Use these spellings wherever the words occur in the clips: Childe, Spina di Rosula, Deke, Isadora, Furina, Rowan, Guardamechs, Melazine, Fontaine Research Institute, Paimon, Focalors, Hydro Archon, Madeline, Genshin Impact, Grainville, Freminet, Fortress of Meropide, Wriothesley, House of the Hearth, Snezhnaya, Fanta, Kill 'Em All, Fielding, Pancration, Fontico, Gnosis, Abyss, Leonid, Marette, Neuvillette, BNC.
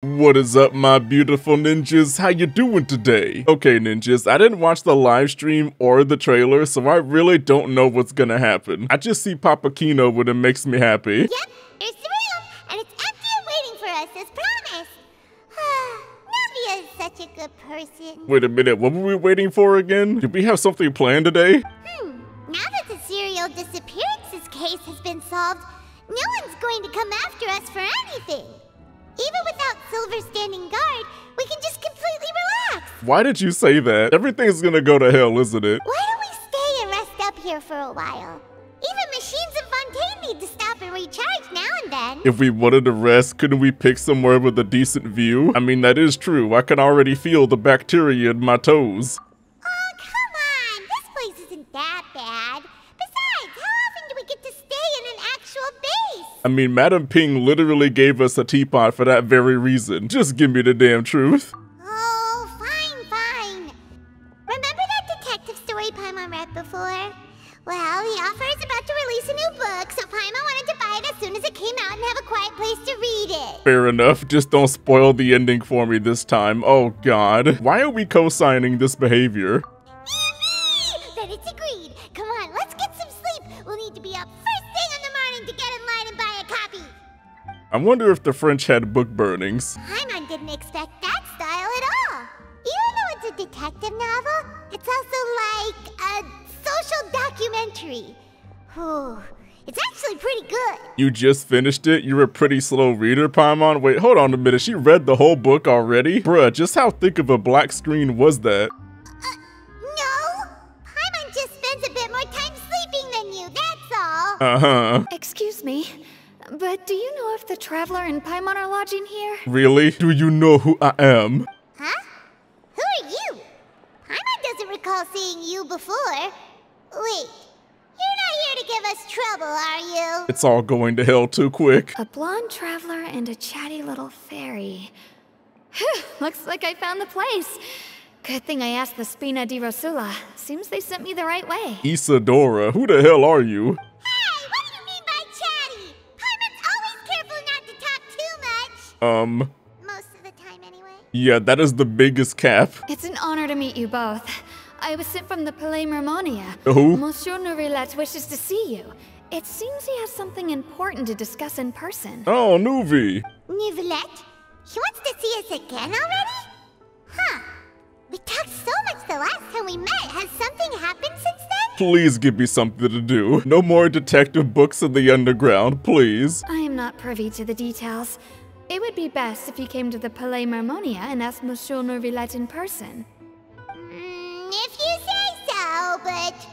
What is up, my beautiful ninjas? How you doing today? Okay, ninjas, I didn't watch the live stream or the trailer, so I really don't know what's gonna happen. I just see Papa Kino when it makes me happy. Yep, it's the room, and it's empty and waiting for us, as promised. Neuvia is such a good person. Wait a minute, what were we waiting for again? Did we have something planned today? Now that the serial disappearances case has been solved, no one's going to come after us for anything. Even without Silver standing guard, we can just completely relax. Why did you say that? Everything's gonna go to hell, isn't it? Why don't we stay and rest up here for a while? Even machines of Fontaine need to stop and recharge now and then. If we wanted to rest, couldn't we pick somewhere with a decent view? I mean, that is true. I can already feel the bacteria in my toes. Oh, come on. This place isn't that bad. I mean, Madam Ping literally gave us a teapot for that very reason. Just give me the damn truth. Oh, fine, fine. Remember that detective story Paimon read before? Well, the author is about to release a new book, so Paimon wanted to buy it as soon as it came out and have a quiet place to read it. Fair enough. Just don't spoil the ending for me this time. Oh, God. Why are we co-signing this behavior? Then it's agreed. Come on, let's get some sleep. We'll need to be up first thing in the morning to get in line and buy a copy. I wonder if the French had book burnings. Paimon didn't expect that style at all. Even though it's a detective novel, it's also like a social documentary. Whew. It's actually pretty good. You just finished it? You're a pretty slow reader, Paimon? Wait, hold on a minute. She read the whole book already? Bruh, just how thick of a black screen was that? Uh-huh. Excuse me, but do you know if the Traveler and Paimon are lodging here? Really? Do you know who I am? Huh? Who are you? Paimon doesn't recall seeing you before. Wait, you're not here to give us trouble, are you? It's all going to hell too quick. A blonde traveler and a chatty little fairy. Whew, looks like I found the place. Good thing I asked the Spina di Rosula. Seems they sent me the right way. Isadora, who the hell are you? Most of the time anyway. Yeah, that is the biggest cap. It's an honor to meet you both. I was sent from the Palais Mermonia. Who? Monsieur Neuvillette wishes to see you. It seems he has something important to discuss in person. Oh, Neuvi. Neuvillette? He wants to see us again already? Huh. We talked so much the last time we met. Has something happened since then? Please give me something to do. No more detective books in the underground, please. I am not privy to the details. It would be best if you came to the Palais Mermonia and asked Monsieur Neuvillette in person. If you say so, but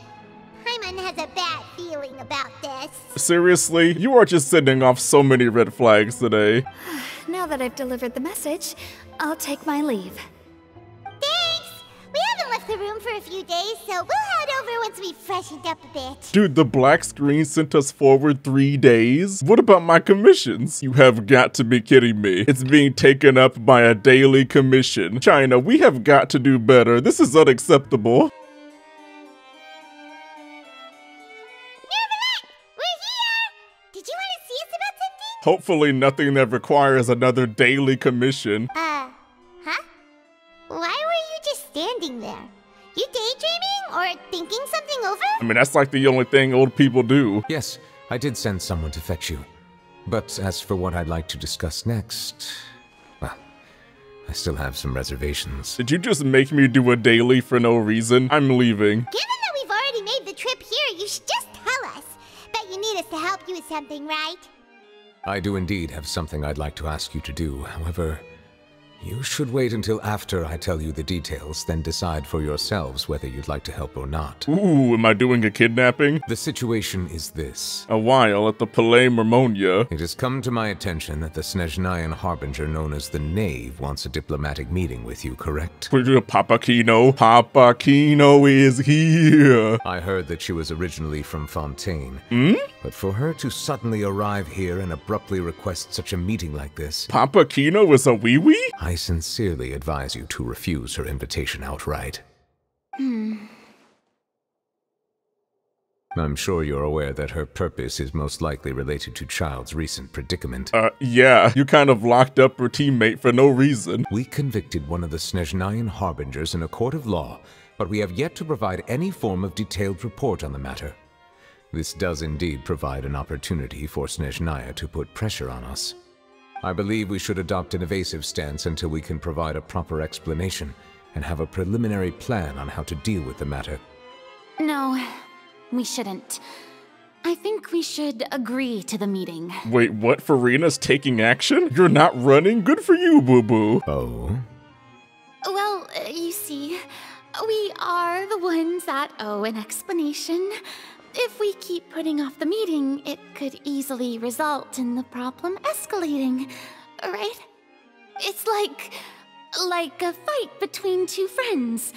Paimon has a bad feeling about this. Seriously? You are just sending off so many red flags today. Now that I've delivered the message, I'll take my leave. Thanks! We haven't left the room for a few days, so we'll head over once we've freshened up a bit. Dude, the black screen sent us forward 3 days? What about my commissions? You have got to be kidding me. It's being taken up by a daily commission. China, we have got to do better. This is unacceptable. Neuvillette, we're here! Did you want to see us about something? Hopefully nothing that requires another daily commission. Why were you just standing there? You daydreaming or thinking something over? I mean, that's like the only thing old people do. Yes, I did send someone to fetch you. But as for what I'd like to discuss next, well, I still have some reservations. Did you just make me do a daily for no reason? I'm leaving. Given that we've already made the trip here, you should just tell us. Bet you need us to help you with something, right? I do indeed have something I'd like to ask you to do, however... You should wait until after I tell you the details, then decide for yourselves whether you'd like to help or not. Ooh, am I doing a kidnapping? The situation is this. A while at the Palais Mermonia. It has come to my attention that the Snezhnaya Harbinger known as the Knave wants a diplomatic meeting with you, correct? Papa Kino. Papa Kino is here. I heard that she was originally from Fontaine. But for her to suddenly arrive here and abruptly request such a meeting like this... Papa Kino is a wee-wee? I sincerely advise you to refuse her invitation outright. I'm sure you're aware that her purpose is most likely related to Childe's recent predicament. Yeah, you kind of locked up her teammate for no reason. We convicted one of the Snezhnayan Harbingers in a court of law, but we have yet to provide any form of detailed report on the matter. This does indeed provide an opportunity for Snezhnaya to put pressure on us. I believe we should adopt an evasive stance until we can provide a proper explanation and have a preliminary plan on how to deal with the matter. No. We shouldn't. I think we should agree to the meeting. Wait, what? Farina's taking action? You're not running? Good for you, boo-boo. Oh? Well, you see, we are the ones that owe an explanation. If we keep putting off the meeting, it could easily result in the problem escalating, right? It's like a fight between two friends.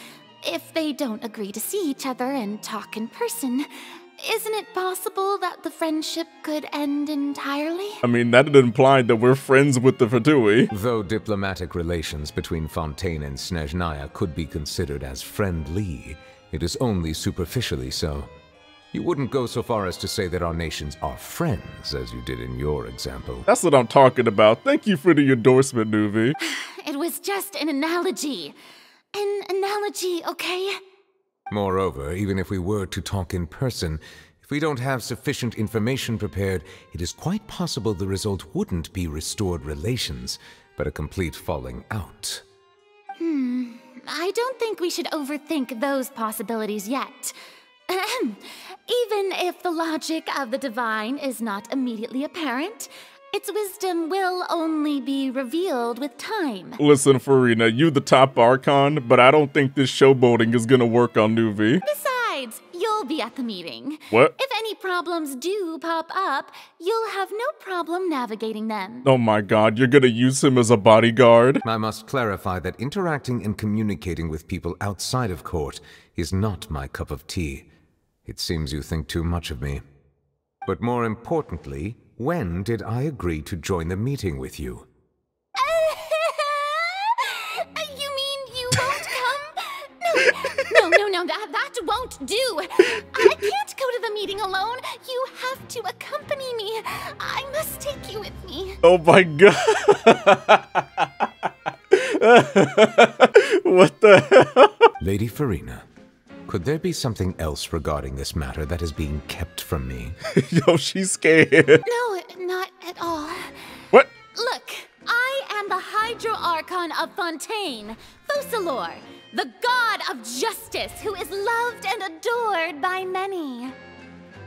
If they don't agree to see each other and talk in person, isn't it possible that the friendship could end entirely? I mean, that implied that we're friends with the Fatui. Though diplomatic relations between Fontaine and Snezhnaya could be considered as friendly, it is only superficially so. You wouldn't go so far as to say that our nations are friends, as you did in your example. That's what I'm talking about. Thank you for the endorsement, Nuvi. It was just an analogy. An analogy, okay? Moreover, even if we were to talk in person, if we don't have sufficient information prepared, it is quite possible the result wouldn't be restored relations, but a complete falling out. I don't think we should overthink those possibilities yet. Even if the logic of the divine is not immediately apparent, its wisdom will only be revealed with time. Listen, Furina, you the top Archon, but I don't think this showboating is gonna work on Nuvi. Besides, you'll be at the meeting. What? If any problems do pop up, you'll have no problem navigating them. Oh my god, you're gonna use him as a bodyguard? I must clarify that interacting and communicating with people outside of court is not my cup of tea. It seems you think too much of me. But more importantly, when did I agree to join the meeting with you? You mean you won't come? No, that won't do. I can't go to the meeting alone. You have to accompany me. I must take you with me. Oh my god. What the hell? Lady Furina, could there be something else regarding this matter that is being kept from me? Yo, she's scared. No, not at all. What? Look, I am the Hydro Archon of Fontaine, Focalor, the god of justice who is loved and adored by many.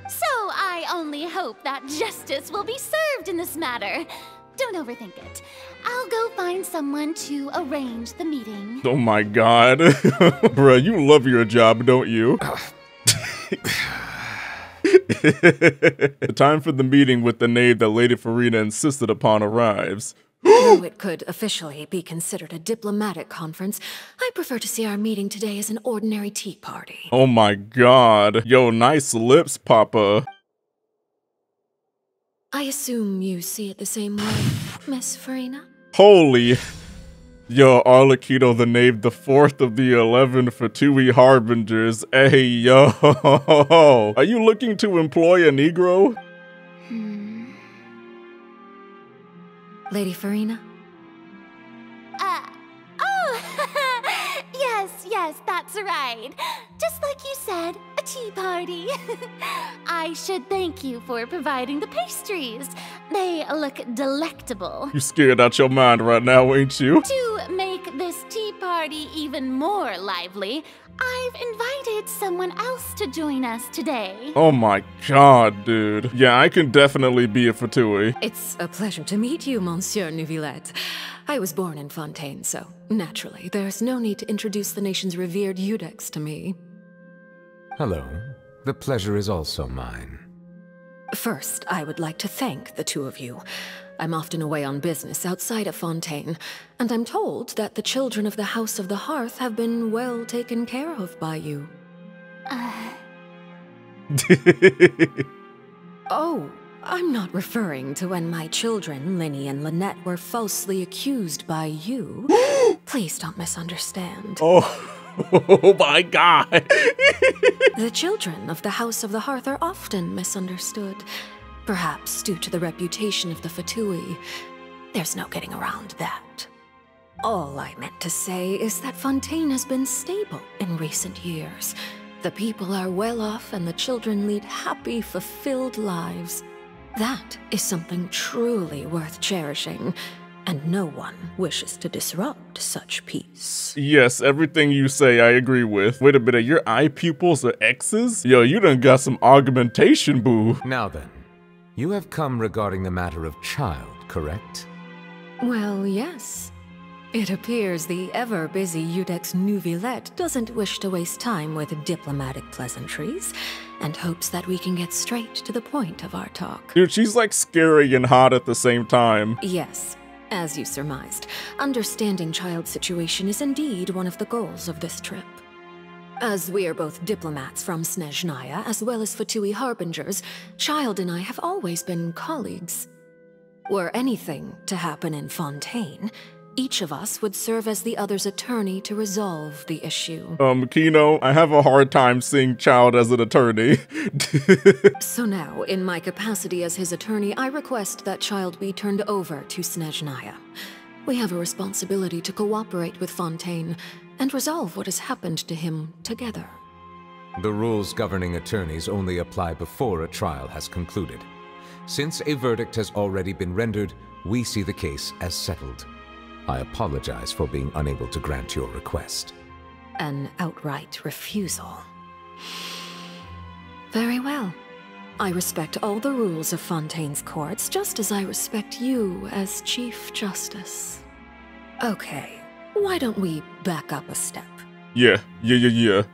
So I only hope that justice will be served in this matter. Don't overthink it. I'll go find someone to arrange the meeting. Oh my god. Bruh, you love your job, don't you? The time for the meeting with the knave that Lady Furina insisted upon arrives. Though it could officially be considered a diplomatic conference, I prefer to see our meeting today as an ordinary tea party. Oh my god. Yo, nice lips, Papa. I assume you see it the same way, Miss Furina? Holy. Yo, Arlecchino the Knave, the 4th of the 11 Fatui Harbingers. Hey, yo. Are you looking to employ a Negro? Lady Furina? Oh, yes, that's right. Just like you said. Tea party. I should thank you for providing the pastries. They look delectable. You scared out your mind right now, ain't you? To make this tea party even more lively, I've invited someone else to join us today. Oh my god, dude. Yeah, I can definitely be a Fatui. It's a pleasure to meet you, Monsieur Neuvillette. I was born in Fontaine, so naturally, there's no need to introduce the nation's revered Eudex to me. Hello. The pleasure is also mine. First, I would like to thank the two of you. I'm often away on business outside of Fontaine, and I'm told that the children of the House of the Hearth have been well taken care of by you. Oh, I'm not referring to when my children, Linney and Lynette, were falsely accused by you. Please don't misunderstand. Oh. Oh my God. The children of the House of the Hearth are often misunderstood, perhaps due to the reputation of the Fatui. There's no getting around that. All I meant to say is that Fontaine has been stable in recent years. The people are well off and the children lead happy, fulfilled lives. That is something truly worth cherishing, and no one wishes to disrupt such peace. Yes, everything you say I agree with. Wait a minute, your eye pupils are X's? Yo, you done got some argumentation, boo. Now then, you have come regarding the matter of Child, correct? Well, yes. It appears the ever-busy Eudex Neuvillette doesn't wish to waste time with diplomatic pleasantries, and hopes that we can get straight to the point of our talk. Dude, she's like scary and hot at the same time. Yes, as you surmised, understanding Child's situation is indeed one of the goals of this trip. As we are both diplomats from Snezhnaya, as well as Fatui Harbingers, Child and I have always been colleagues. Were anything to happen in Fontaine, each of us would serve as the other's attorney to resolve the issue. Kino, I have a hard time seeing Child as an attorney. So now, in my capacity as his attorney, I request that Child be turned over to Snezhnaya. We have a responsibility to cooperate with Fontaine and resolve what has happened to him together. The rules governing attorneys only apply before a trial has concluded. Since a verdict has already been rendered, we see the case as settled. I apologize for being unable to grant your request. An outright refusal. Very well. I respect all the rules of Fontaine's courts, just as I respect you as Chief Justice. Okay, why don't we back up a step? Yeah. You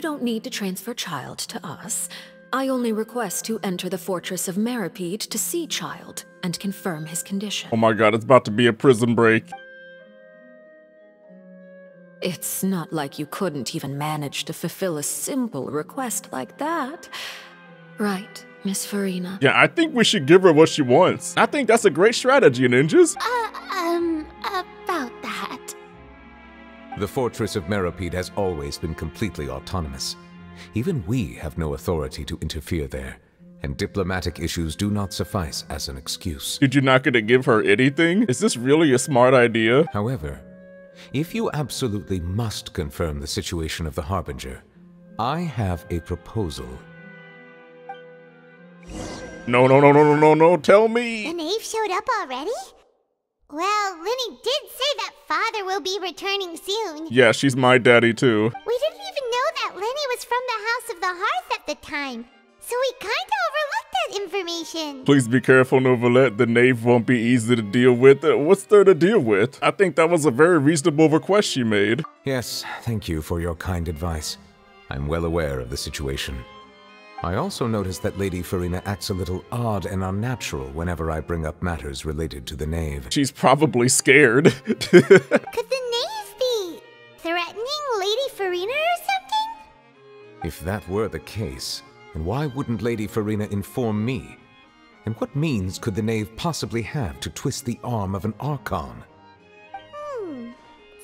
don't need to transfer Child to us. I only request to enter the Fortress of Meropide to see Child and confirm his condition. Oh my God, it's about to be a prison break. It's not like you couldn't even manage to fulfill a simple request like that. Right, Miss Furina? Yeah, I think we should give her what she wants. I think that's a great strategy, ninjas. About that. The Fortress of Meropide has always been completely autonomous. Even we have no authority to interfere there, and diplomatic issues do not suffice as an excuse. Did you not gonna give her anything? Is this really a smart idea? However, if you absolutely must confirm the situation of the Harbinger, I have a proposal. No, tell me! The knave showed up already? Well, Linney did say that Father will be returning soon. Yeah, she's my daddy too. We didn't even know that Linney was from the House of the Hearth at the time, so we kinda overlooked that information. Please be careful, Neuvillette. The knave won't be easy to deal with. What's there to deal with? I think that was a very reasonable request she made. Yes, thank you for your kind advice. I'm well aware of the situation. I also notice that Lady Furina acts a little odd and unnatural whenever I bring up matters related to the knave. She's probably scared. Could the knave be threatening Lady Furina or something? If that were the case, then why wouldn't Lady Furina inform me? And what means could the knave possibly have to twist the arm of an Archon? So maybe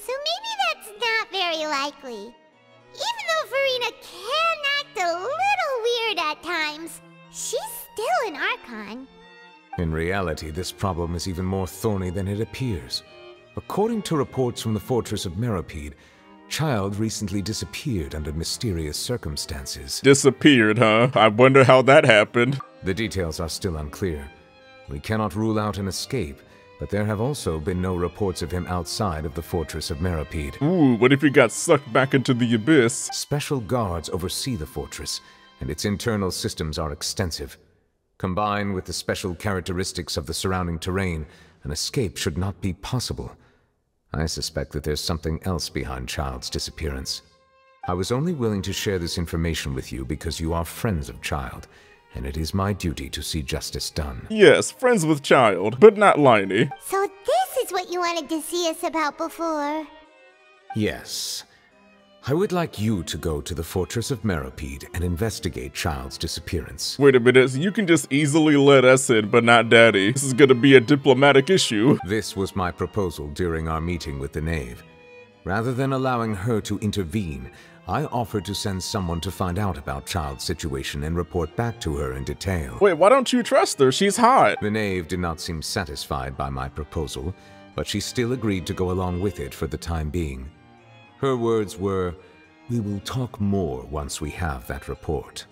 that's not very likely. Even though Furina can act a little weird at times, she's still an Archon. In reality, this problem is even more thorny than it appears. According to reports from the Fortress of Meropide, Child recently disappeared under mysterious circumstances. Disappeared, huh? I wonder how that happened. The details are still unclear. We cannot rule out an escape, but there have also been no reports of him outside of the Fortress of Meropide. Ooh, what if he got sucked back into the Abyss? Special guards oversee the fortress, and its internal systems are extensive. Combined with the special characteristics of the surrounding terrain, an escape should not be possible. I suspect that there's something else behind Child's disappearance. I was only willing to share this information with you because you are friends of Child, and it is my duty to see justice done. Yes, friends with Child, but not Linney. So this is what you wanted to see us about before? Yes. I would like you to go to the Fortress of Meropide and investigate Child's disappearance. Wait a minute, you can just easily let us in, but not Daddy. This is gonna be a diplomatic issue. This was my proposal during our meeting with the knave. Rather than allowing her to intervene, I offered to send someone to find out about Childe's situation and report back to her in detail. Wait, why don't you trust her? She's hot. The knave did not seem satisfied by my proposal, but she still agreed to go along with it for the time being. Her words were, "We will talk more once we have that report."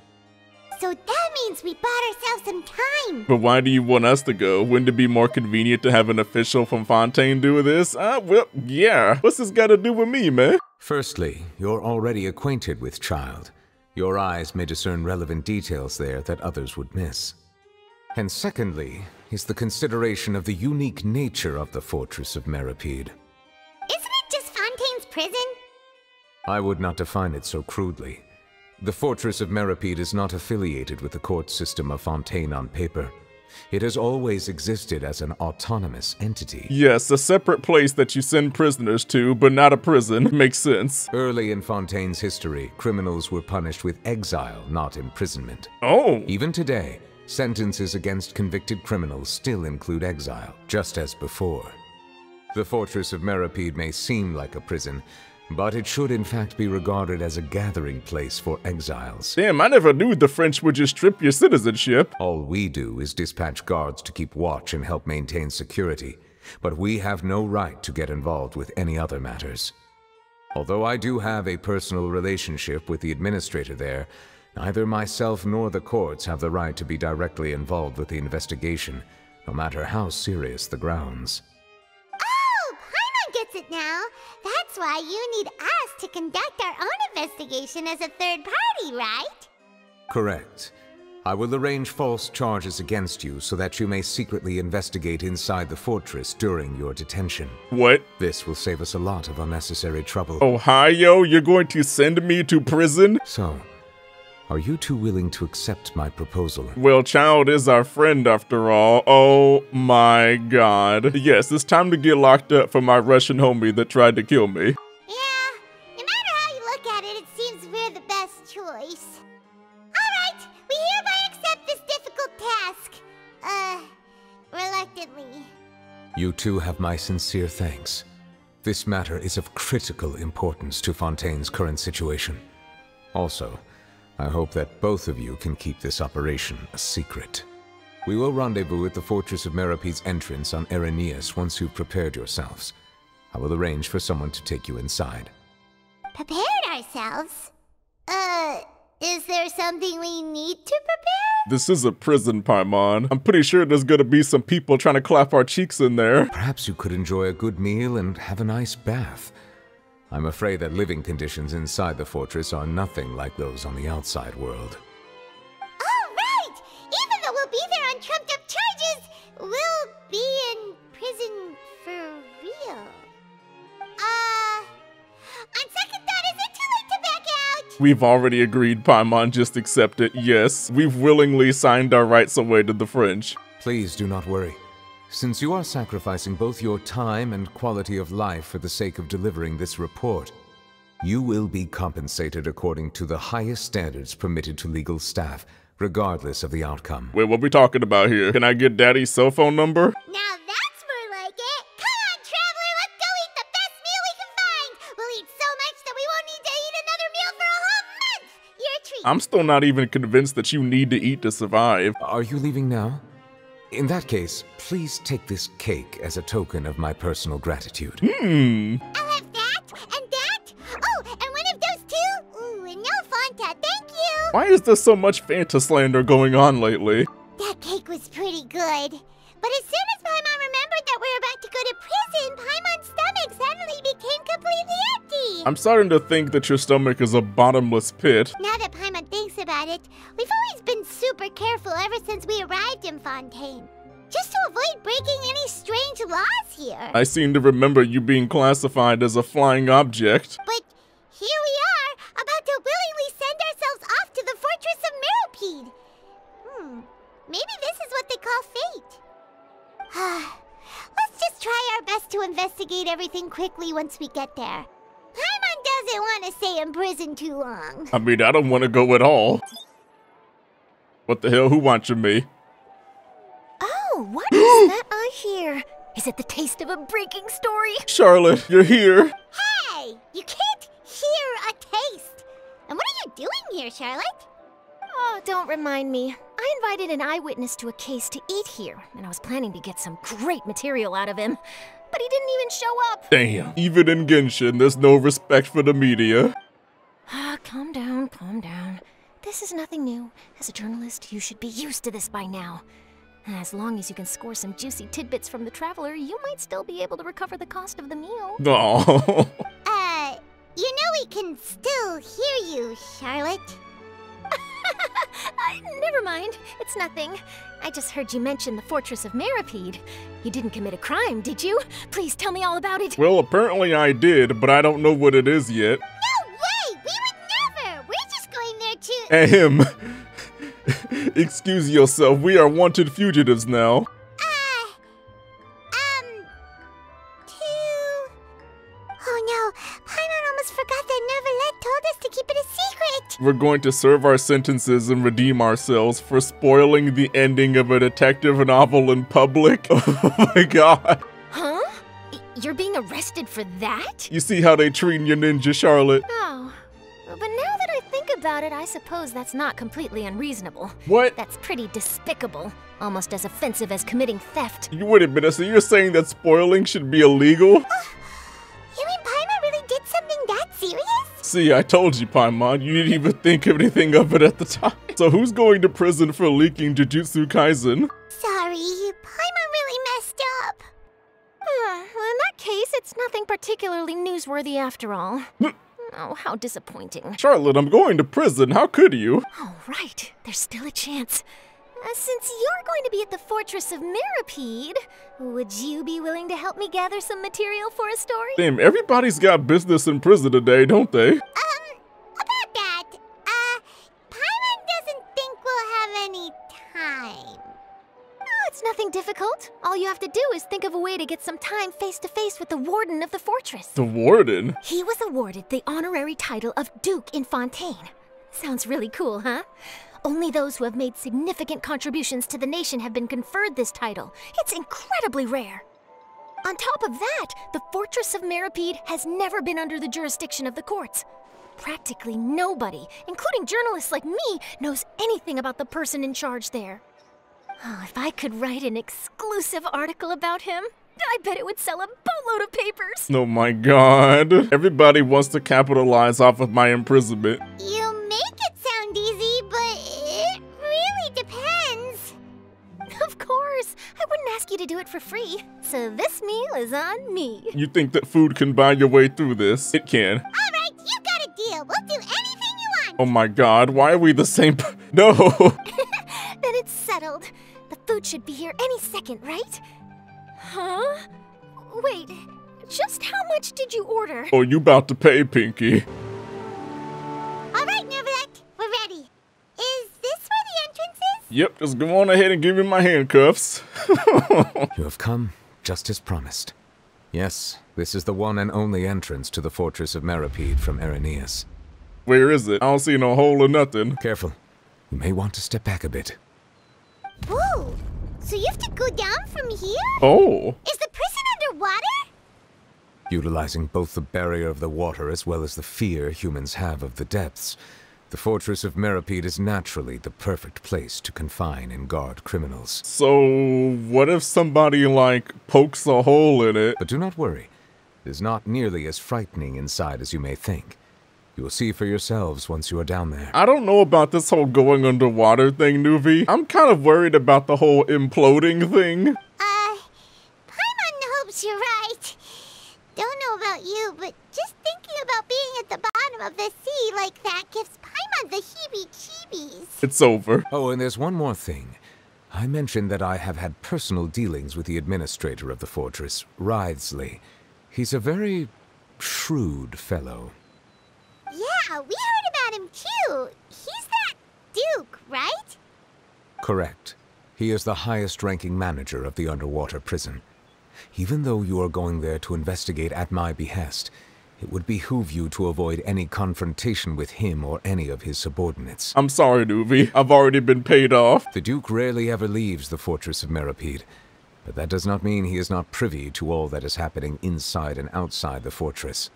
So that means we bought ourselves some time. But why do you want us to go? Wouldn't it be more convenient to have an official from Fontaine do this? Well, yeah. What's this got to do with me, man? Firstly, you're already acquainted with Childe. Your eyes may discern relevant details there that others would miss. And secondly, is the consideration of the unique nature of the Fortress of Meropide. Isn't it just Fontaine's prison? I would not define it so crudely. The Fortress of Meropide is not affiliated with the court system of Fontaine on paper. It has always existed as an autonomous entity. Yes, a separate place that you send prisoners to, but not a prison. Makes sense. Early in Fontaine's history, criminals were punished with exile, not imprisonment. Oh! Even today, sentences against convicted criminals still include exile, just as before. The Fortress of Meropide may seem like a prison, but it should in fact be regarded as a gathering place for exiles. Damn, I never knew the French would just strip your citizenship. All we do is dispatch guards to keep watch and help maintain security, but we have no right to get involved with any other matters. Although I do have a personal relationship with the administrator there, neither myself nor the courts have the right to be directly involved with the investigation, no matter how serious the grounds. Gets it now. That's why you need us to conduct our own investigation as a third party, right? Correct. I will arrange false charges against you so that you may secretly investigate inside the fortress during your detention. What? This will save us a lot of unnecessary trouble. Ohio, you're going to send me to prison? So, are you two willing to accept my proposal? Well, Childe is our friend after all. Oh my god. Yes, it's time to get locked up for my Russian homie that tried to kill me. Yeah, no matter how you look at it, it seems we're the best choice. Alright, we hereby accept this difficult task. Reluctantly. You two have my sincere thanks. This matter is of critical importance to Fontaine's current situation. Also, I hope that both of you can keep this operation a secret. We will rendezvous at the Fortress of Meropide's entrance on Erineus once you've prepared yourselves. I will arrange for someone to take you inside. Prepared ourselves? Is there something we need to prepare? This is a prison, Paimon. I'm pretty sure there's gonna be some people trying to clap our cheeks in there. Perhaps you could enjoy a good meal and have a nice bath. I'm afraid that living conditions inside the fortress are nothing like those on the outside world. All right! Even though we'll be there on trumped-up charges, we'll be in prison for real. On second thought, is it too late to back out? We've already agreed, Paimon. Just accept it. Yes, we've willingly signed our rights away to the French. Please do not worry. Since you are sacrificing both your time and quality of life for the sake of delivering this report, you will be compensated according to the highest standards permitted to legal staff, regardless of the outcome. Wait, what are we talking about here? Can I get Daddy's cell phone number? Now that's more like it! Come on, traveler, let's go eat the best meal we can find! We'll eat so much that we won't need to eat another meal for a whole month! Your treat! I'm still not even convinced that you need to eat to survive. Are you leaving now? In that case, please take this cake as a token of my personal gratitude. I'll have that, and that, oh, and one of those too? Ooh, and no Fanta, thank you! Why is there so much Fanta slander going on lately? That cake was pretty good. But as soon as Paimon remembered that we were about to go to prison, Paimon's stomach suddenly became completely empty! I'm starting to think that your stomach is a bottomless pit. Now that Paimon thinks about it, we've always been super careful ever since we arrived in Fontaine. Just to avoid breaking any strange laws here. I seem to remember you being classified as a flying object. But here we are, about to willingly send ourselves off to the Fortress of Meropide. Maybe this is what they call fate. Let's just try our best to investigate everything quickly once we get there. Paimon doesn't want to stay in prison too long. I mean, I don't want to go at all. What the hell? Who wanted me? Oh, what is that I hear? Is it the taste of a breaking story? Charlotte, you're here. Hey! here, Charlotte? Oh, don't remind me. I invited an eyewitness to a case to eat here, and I was planning to get some great material out of him. But he didn't even show up. Damn. Even in Genshin, there's no respect for the media. Ah, calm down, calm down. This is nothing new. As a journalist, you should be used to this by now. As long as you can score some juicy tidbits from the traveler, you might still be able to recover the cost of the meal. Aww. You know we can still hear you, Charlotte. Never mind. It's nothing. I just heard you mention the Fortress of Meropide. You didn't commit a crime, did you? Please tell me all about it. Well, apparently I did, but I don't know what it is yet. No way! We would never! We're just going there to— Ahem. Excuse yourself. We are wanted fugitives now. Oh no. Paimon almost forgot that Neuvillette told us to keep it a secret. We're going to serve our sentences and redeem ourselves for spoiling the ending of a detective novel in public. Oh my god. Huh? You're being arrested for that? You see how they treat your ninja, Charlotte. Oh. But now that I think about it, I suppose that's not completely unreasonable. What? That's pretty despicable. Almost as offensive as committing theft. You wouldn't, Minna, so you're saying that spoiling should be illegal? You mean Paimon really did something that serious? See, I told you, Paimon. You didn't even think of anything of it at the time. So who's going to prison for leaking Jujutsu Kaisen? Sorry, Paimon really messed up. Well, in that case, it's nothing particularly newsworthy after all. Oh, how disappointing. Charlotte, I'm going to prison. How could you? Oh, right. There's still a chance. Since you're going to be at the Fortress of Meropide, would you be willing to help me gather some material for a story? Damn, everybody's got business in prison today, don't they? About that, Paimon doesn't think we'll have any time. No, it's nothing difficult. All you have to do is think of a way to get some time face-to-face with the warden of the fortress. The warden? He was awarded the honorary title of Duke in Fontaine. Sounds really cool, huh? Only those who have made significant contributions to the nation have been conferred this title. It's incredibly rare. On top of that, the Fortress of Meropide has never been under the jurisdiction of the courts. Practically nobody, including journalists like me, knows anything about the person in charge there. Oh, if I could write an exclusive article about him, I bet it would sell a boatload of papers. Oh my god. Everybody wants to capitalize off of my imprisonment. You make it sound easy, but it really depends. Of course. I wouldn't ask you to do it for free. So this meal is on me. You think that food can buy your way through this? It can. All right, you got a deal. We'll do anything you want. Oh my god, why are we the same? No. Then it's settled. The food should be here any second, right? Huh? Wait, just how much did you order? Oh, you about to pay, Pinky. All right, Neuvillette, we're ready. Is this where the entrance is? Yep, just go on ahead and give me my handcuffs. You have come just as promised. Yes, this is the one and only entrance to the Fortress of Meropide from Erineus. Where is it? I don't see no hole or nothing. Careful. You may want to step back a bit. Whoa! So you have to go down from here? Oh. Is the prison underwater? Utilizing both the barrier of the water as well as the fear humans have of the depths, the Fortress of Meropide is naturally the perfect place to confine and guard criminals. So what if somebody, like, pokes a hole in it? But do not worry. It is not nearly as frightening inside as you may think. You will see for yourselves once you are down there. I don't know about this whole going underwater thing, Nuvi. I'm kind of worried about the whole imploding thing. Paimon hopes you're right. Don't know about you, but just thinking about being at the bottom of the sea like that gives Paimon the heebie-jeebies. It's over. Oh, and there's one more thing. I mentioned that I have had personal dealings with the administrator of the fortress, Wriothesley. He's a very shrewd fellow. Yeah, we heard about him too. He's that Duke, right? Correct. He is the highest-ranking manager of the underwater prison. Even though you are going there to investigate at my behest, it would behoove you to avoid any confrontation with him or any of his subordinates. I'm sorry, Nuvi. I've already been paid off. The Duke rarely ever leaves the Fortress of Meropide, but that does not mean he is not privy to all that is happening inside and outside the fortress.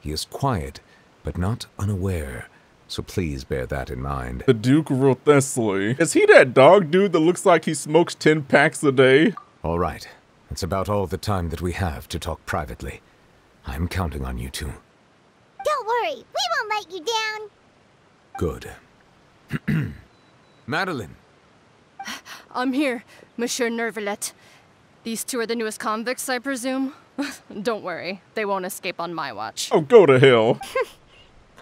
He is quiet, but not unaware so please bear that in mind. The Duke of Wriothesley. Is he that dog dude that looks like he smokes 10 packs a day? All right. It's about all the time that we have to talk privately. I'm counting on you two. Don't worry. We won't let you down. Good. Madeline. I'm here, Monsieur Neuvillette. These two are the newest convicts, I presume? Don't worry. They won't escape on my watch. Oh, go to hell.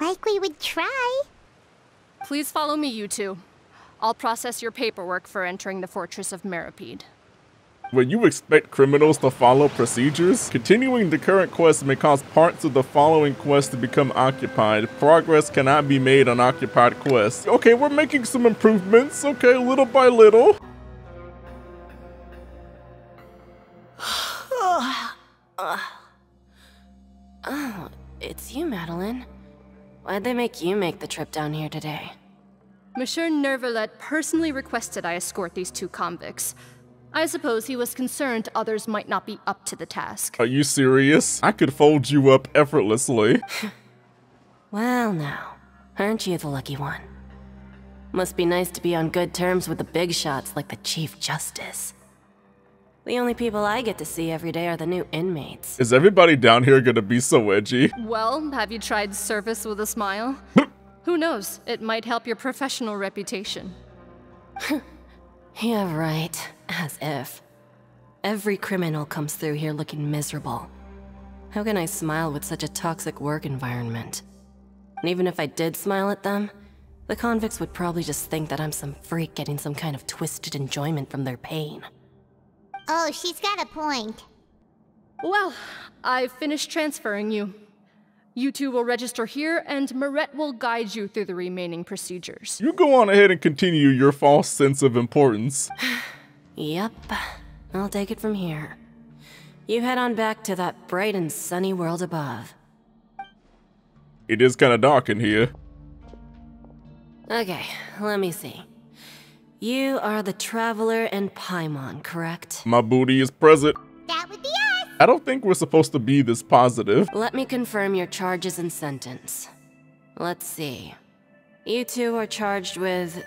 Like we would try. Please follow me, you two. I'll process your paperwork for entering the Fortress of Meropide. When you expect criminals to follow procedures, continuing the current quest may cause parts of the following quest to become occupied. Progress cannot be made on occupied quests. Okay, we're making some improvements. Okay, little by little. Oh, it's you, Madeline. Why'd they make you make the trip down here today? Monsieur Neuvillette personally requested I escort these two convicts. I suppose he was concerned others might not be up to the task. Are you serious? I could fold you up effortlessly. Well, now, aren't you the lucky one? Must be nice to be on good terms with the big shots like the Chief Justice. The only people I get to see every day are the new inmates. Is everybody down here gonna be so edgy? Well, have you tried service with a smile? Who knows? It might help your professional reputation. Yeah, right. As if. Every criminal comes through here looking miserable. How can I smile with such a toxic work environment? And even if I did smile at them, the convicts would probably just think that I'm some freak getting some kind of twisted enjoyment from their pain. Oh, she's got a point. Well, I've finished transferring you. You two will register here, and Marette will guide you through the remaining procedures. You go on ahead and continue your false sense of importance. Yep. I'll take it from here. You head on back to that bright and sunny world above. It is kind of dark in here. Okay, let me see. You are the Traveler and Paimon, correct? My booty is present. That would be us! I don't think we're supposed to be this positive. Let me confirm your charges and sentence. Let's see. You two are charged with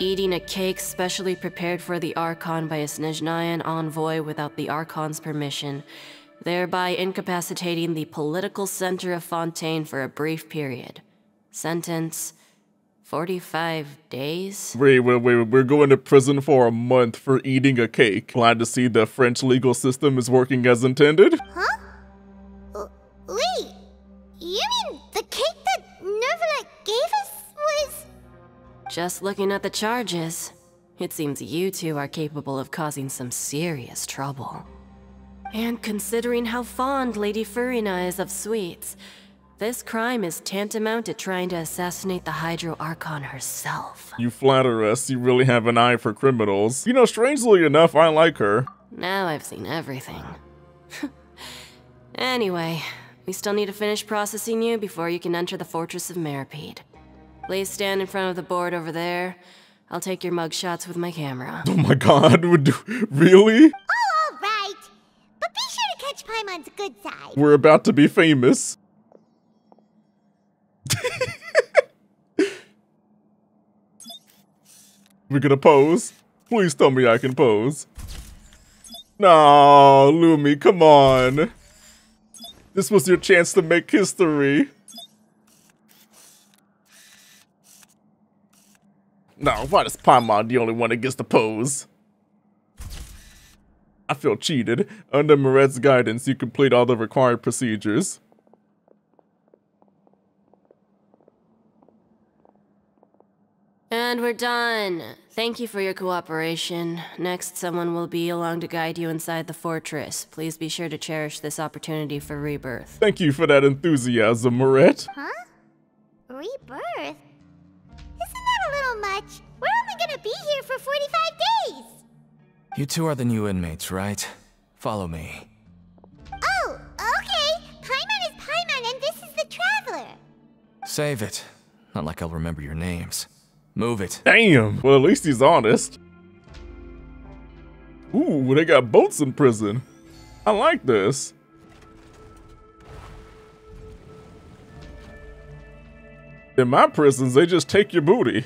eating a cake specially prepared for the Archon by a Snezhnaya envoy without the Archon's permission, thereby incapacitating the political center of Fontaine for a brief period. Sentence: 45 days? Wait, we're going to prison for a month for eating a cake. Glad to see the French legal system is working as intended. Huh? Wait, you mean the cake that Neuvillette gave us was... Just looking at the charges, it seems you two are capable of causing some serious trouble. And considering how fond Lady Furina is of sweets, this crime is tantamount to trying to assassinate the Hydro Archon herself. You flatter us. You really have an eye for criminals. You know, strangely enough, I like her. Now I've seen everything. Anyway, we still need to finish processing you before you can enter the Fortress of Meropide. Please stand in front of the board over there. I'll take your mug shots with my camera. Oh my god, really? Oh, all right. But be sure to catch Paimon's good side. We're about to be famous. We're gonna pose. Please tell me I can pose. No, Lumi, come on. This was your chance to make history. No, why is Paimon the only one that gets to pose? I feel cheated. Under Marette's guidance, you complete all the required procedures. And we're done. Thank you for your cooperation. Next, someone will be along to guide you inside the fortress. Please be sure to cherish this opportunity for rebirth. Thank you for that enthusiasm, Marette. Huh? Rebirth? Much. We're only gonna be here for 45 days! You two are the new inmates, right? Follow me. Oh, okay! Paimon is Paimon and this is the Traveler! Save it. Not like I'll remember your names. Move it. Damn! Well, at least he's honest. Ooh, they got boats in prison. I like this. In my prisons, they just take your booty.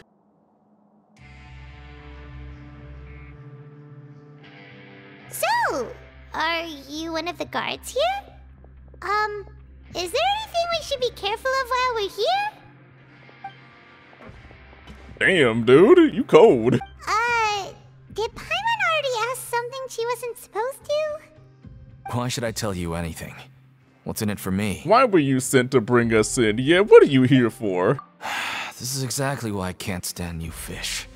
So, are you one of the guards here? Is there anything we should be careful of while we're here? Damn, dude, you cold. Did Paimon already ask something she wasn't supposed to? Why should I tell you anything? What's in it for me? Why were you sent to bring us in? Yeah, what are you here for? This is exactly why I can't stand you fish.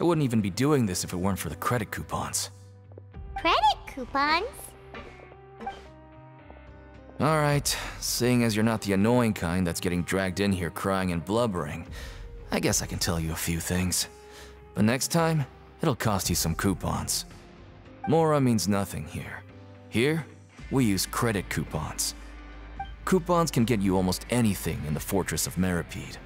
I wouldn't even be doing this if it weren't for the credit coupons. Credit coupons? Alright, seeing as you're not the annoying kind that's getting dragged in here crying and blubbering, I guess I can tell you a few things. But next time, it'll cost you some coupons. Mora means nothing here. Here, we use credit coupons. Coupons can get you almost anything in the Fortress of Meropide.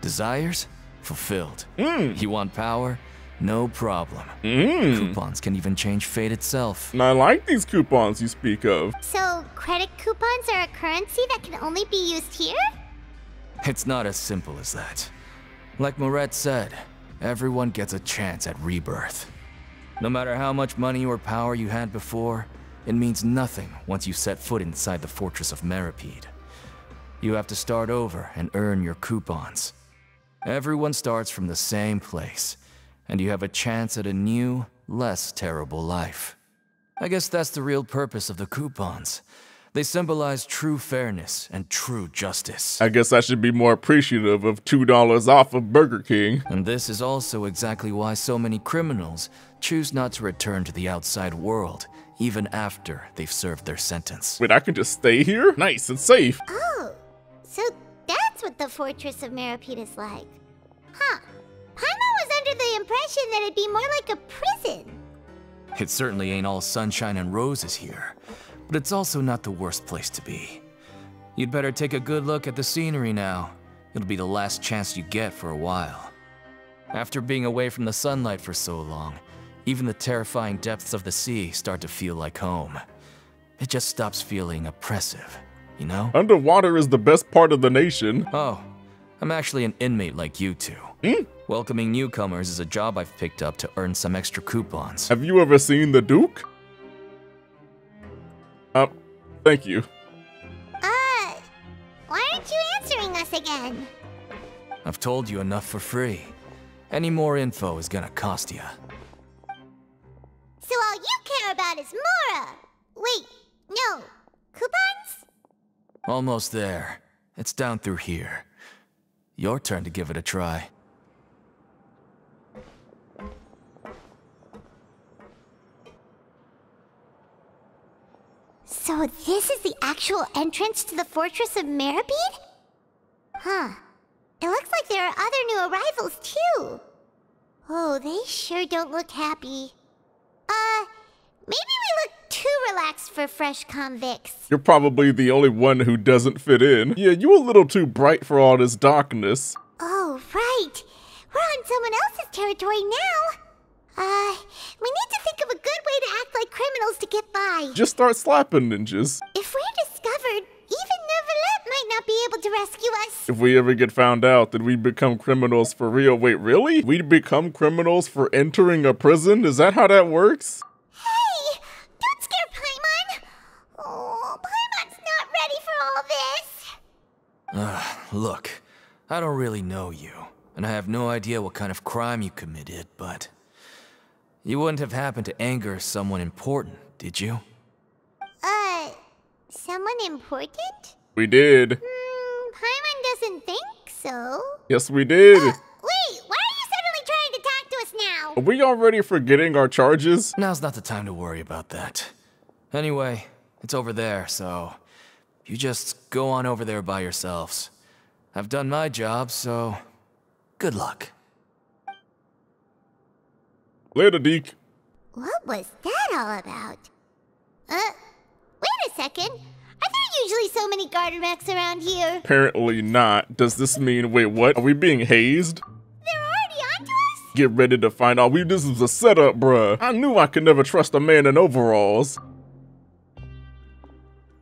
Desires? Fulfilled. You want power? No problem. Coupons can even change fate itself. And I like these coupons you speak of. So credit coupons are a currency that can only be used here? It's not as simple as that. Like Marette said, everyone gets a chance at rebirth. No matter how much money or power you had before, it means nothing once you set foot inside the Fortress of Meropide. You have to start over and earn your coupons. Everyone starts from the same place. And you have a chance at a new, less terrible life. I guess that's the real purpose of the coupons. They symbolize true fairness and true justice. I guess I should be more appreciative of $2 off of Burger King. And this is also exactly why so many criminals choose not to return to the outside world, even after they've served their sentence. Wait, I can just stay here? Nice and safe. Oh, so that's what the Fortress of Meropide is like. Huh. Paimon was under the impression that it'd be more like a prison. It certainly ain't all sunshine and roses here, but it's also not the worst place to be. You'd better take a good look at the scenery now. It'll be the last chance you get for a while. After being away from the sunlight for so long, even the terrifying depths of the sea start to feel like home. It just stops feeling oppressive, you know? Underwater is the best part of the nation. Oh, I'm actually an inmate like you two. Welcoming newcomers is a job I've picked up to earn some extra coupons. Have you ever seen the Duke? Thank you. Why aren't you answering us again? I've told you enough for free. Any more info is gonna cost you. So all you care about is Mora! Wait, no. Coupons? Almost there. It's down through here. Your turn to give it a try. So this is the actual entrance to the Fortress of Meropide? Huh. It looks like there are other new arrivals too. Oh, they sure don't look happy. Maybe we look too relaxed for fresh convicts. You're probably the only one who doesn't fit in. Yeah, you a little too bright for all this darkness. Oh, right. We're on someone else's territory now. We need to think of a good way to act like criminals to get by. Just start slapping ninjas. If we're discovered, even Neuvillette might not be able to rescue us. If we ever get found out, then we become criminals for real. Wait, really? We become criminals for entering a prison? Is that how that works? Hey, don't scare Paimon. Oh, Paimon's not ready for all this. Look, I don't really know you, and I have no idea what kind of crime you committed, but... You wouldn't have happened to anger someone important, did you? Someone important? We did. Paimon doesn't think so. Yes, we did. Wait, why are you suddenly trying to talk to us now? Are we already forgetting our charges? Now's not the time to worry about that. Anyway, it's over there, so you just go on over there by yourselves. I've done my job, so good luck. Later, Deke. What was that all about? Wait a second. Are there usually so many guard wrecks around here? Apparently not. Does this mean, wait, what? Are we being hazed? They're already onto us? Get ready to find out. This is a setup, bruh. I knew I could never trust a man in overalls.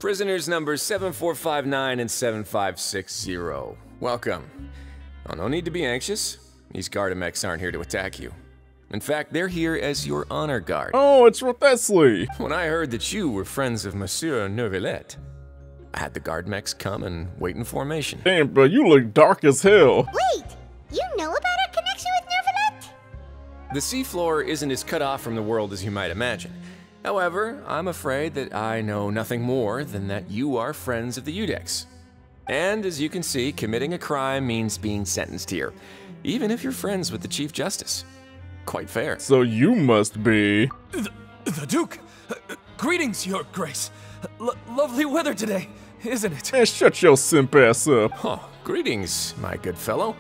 Prisoners numbers 7459 and 7560. Welcome. Oh, no need to be anxious. These Guardamechs aren't here to attack you. In fact, they're here as your honor guard. Oh, it's Wriothesley! When I heard that you were friends of Monsieur Neuvillette, I had the guard mechs come and wait in formation. Damn, bro, you look dark as hell. Wait, you know about our connection with Neuvillette? The seafloor isn't as cut off from the world as you might imagine. However, I'm afraid that I know nothing more than that you are friends of the Udex. And as you can see, committing a crime means being sentenced here, even if you're friends with the Chief Justice. Quite fair. So you must be... The Duke! Greetings, Your Grace. Lovely weather today, isn't it? Man, shut your simp ass up. Oh, greetings, my good fellow.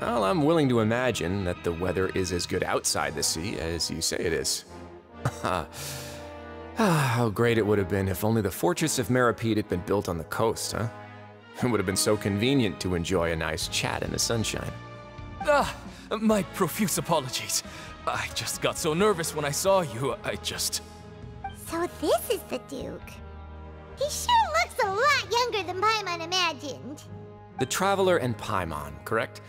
Well, I'm willing to imagine that the weather is as good outside the sea as you say it is. How great it would have been if only the Fortress of Meropide had been built on the coast, huh? It would have been so convenient to enjoy a nice chat in the sunshine. Ah, my profuse apologies. I just got so nervous when I saw you, I just... So this is the Duke. He sure looks a lot younger than Paimon imagined. The Traveler and Paimon, correct?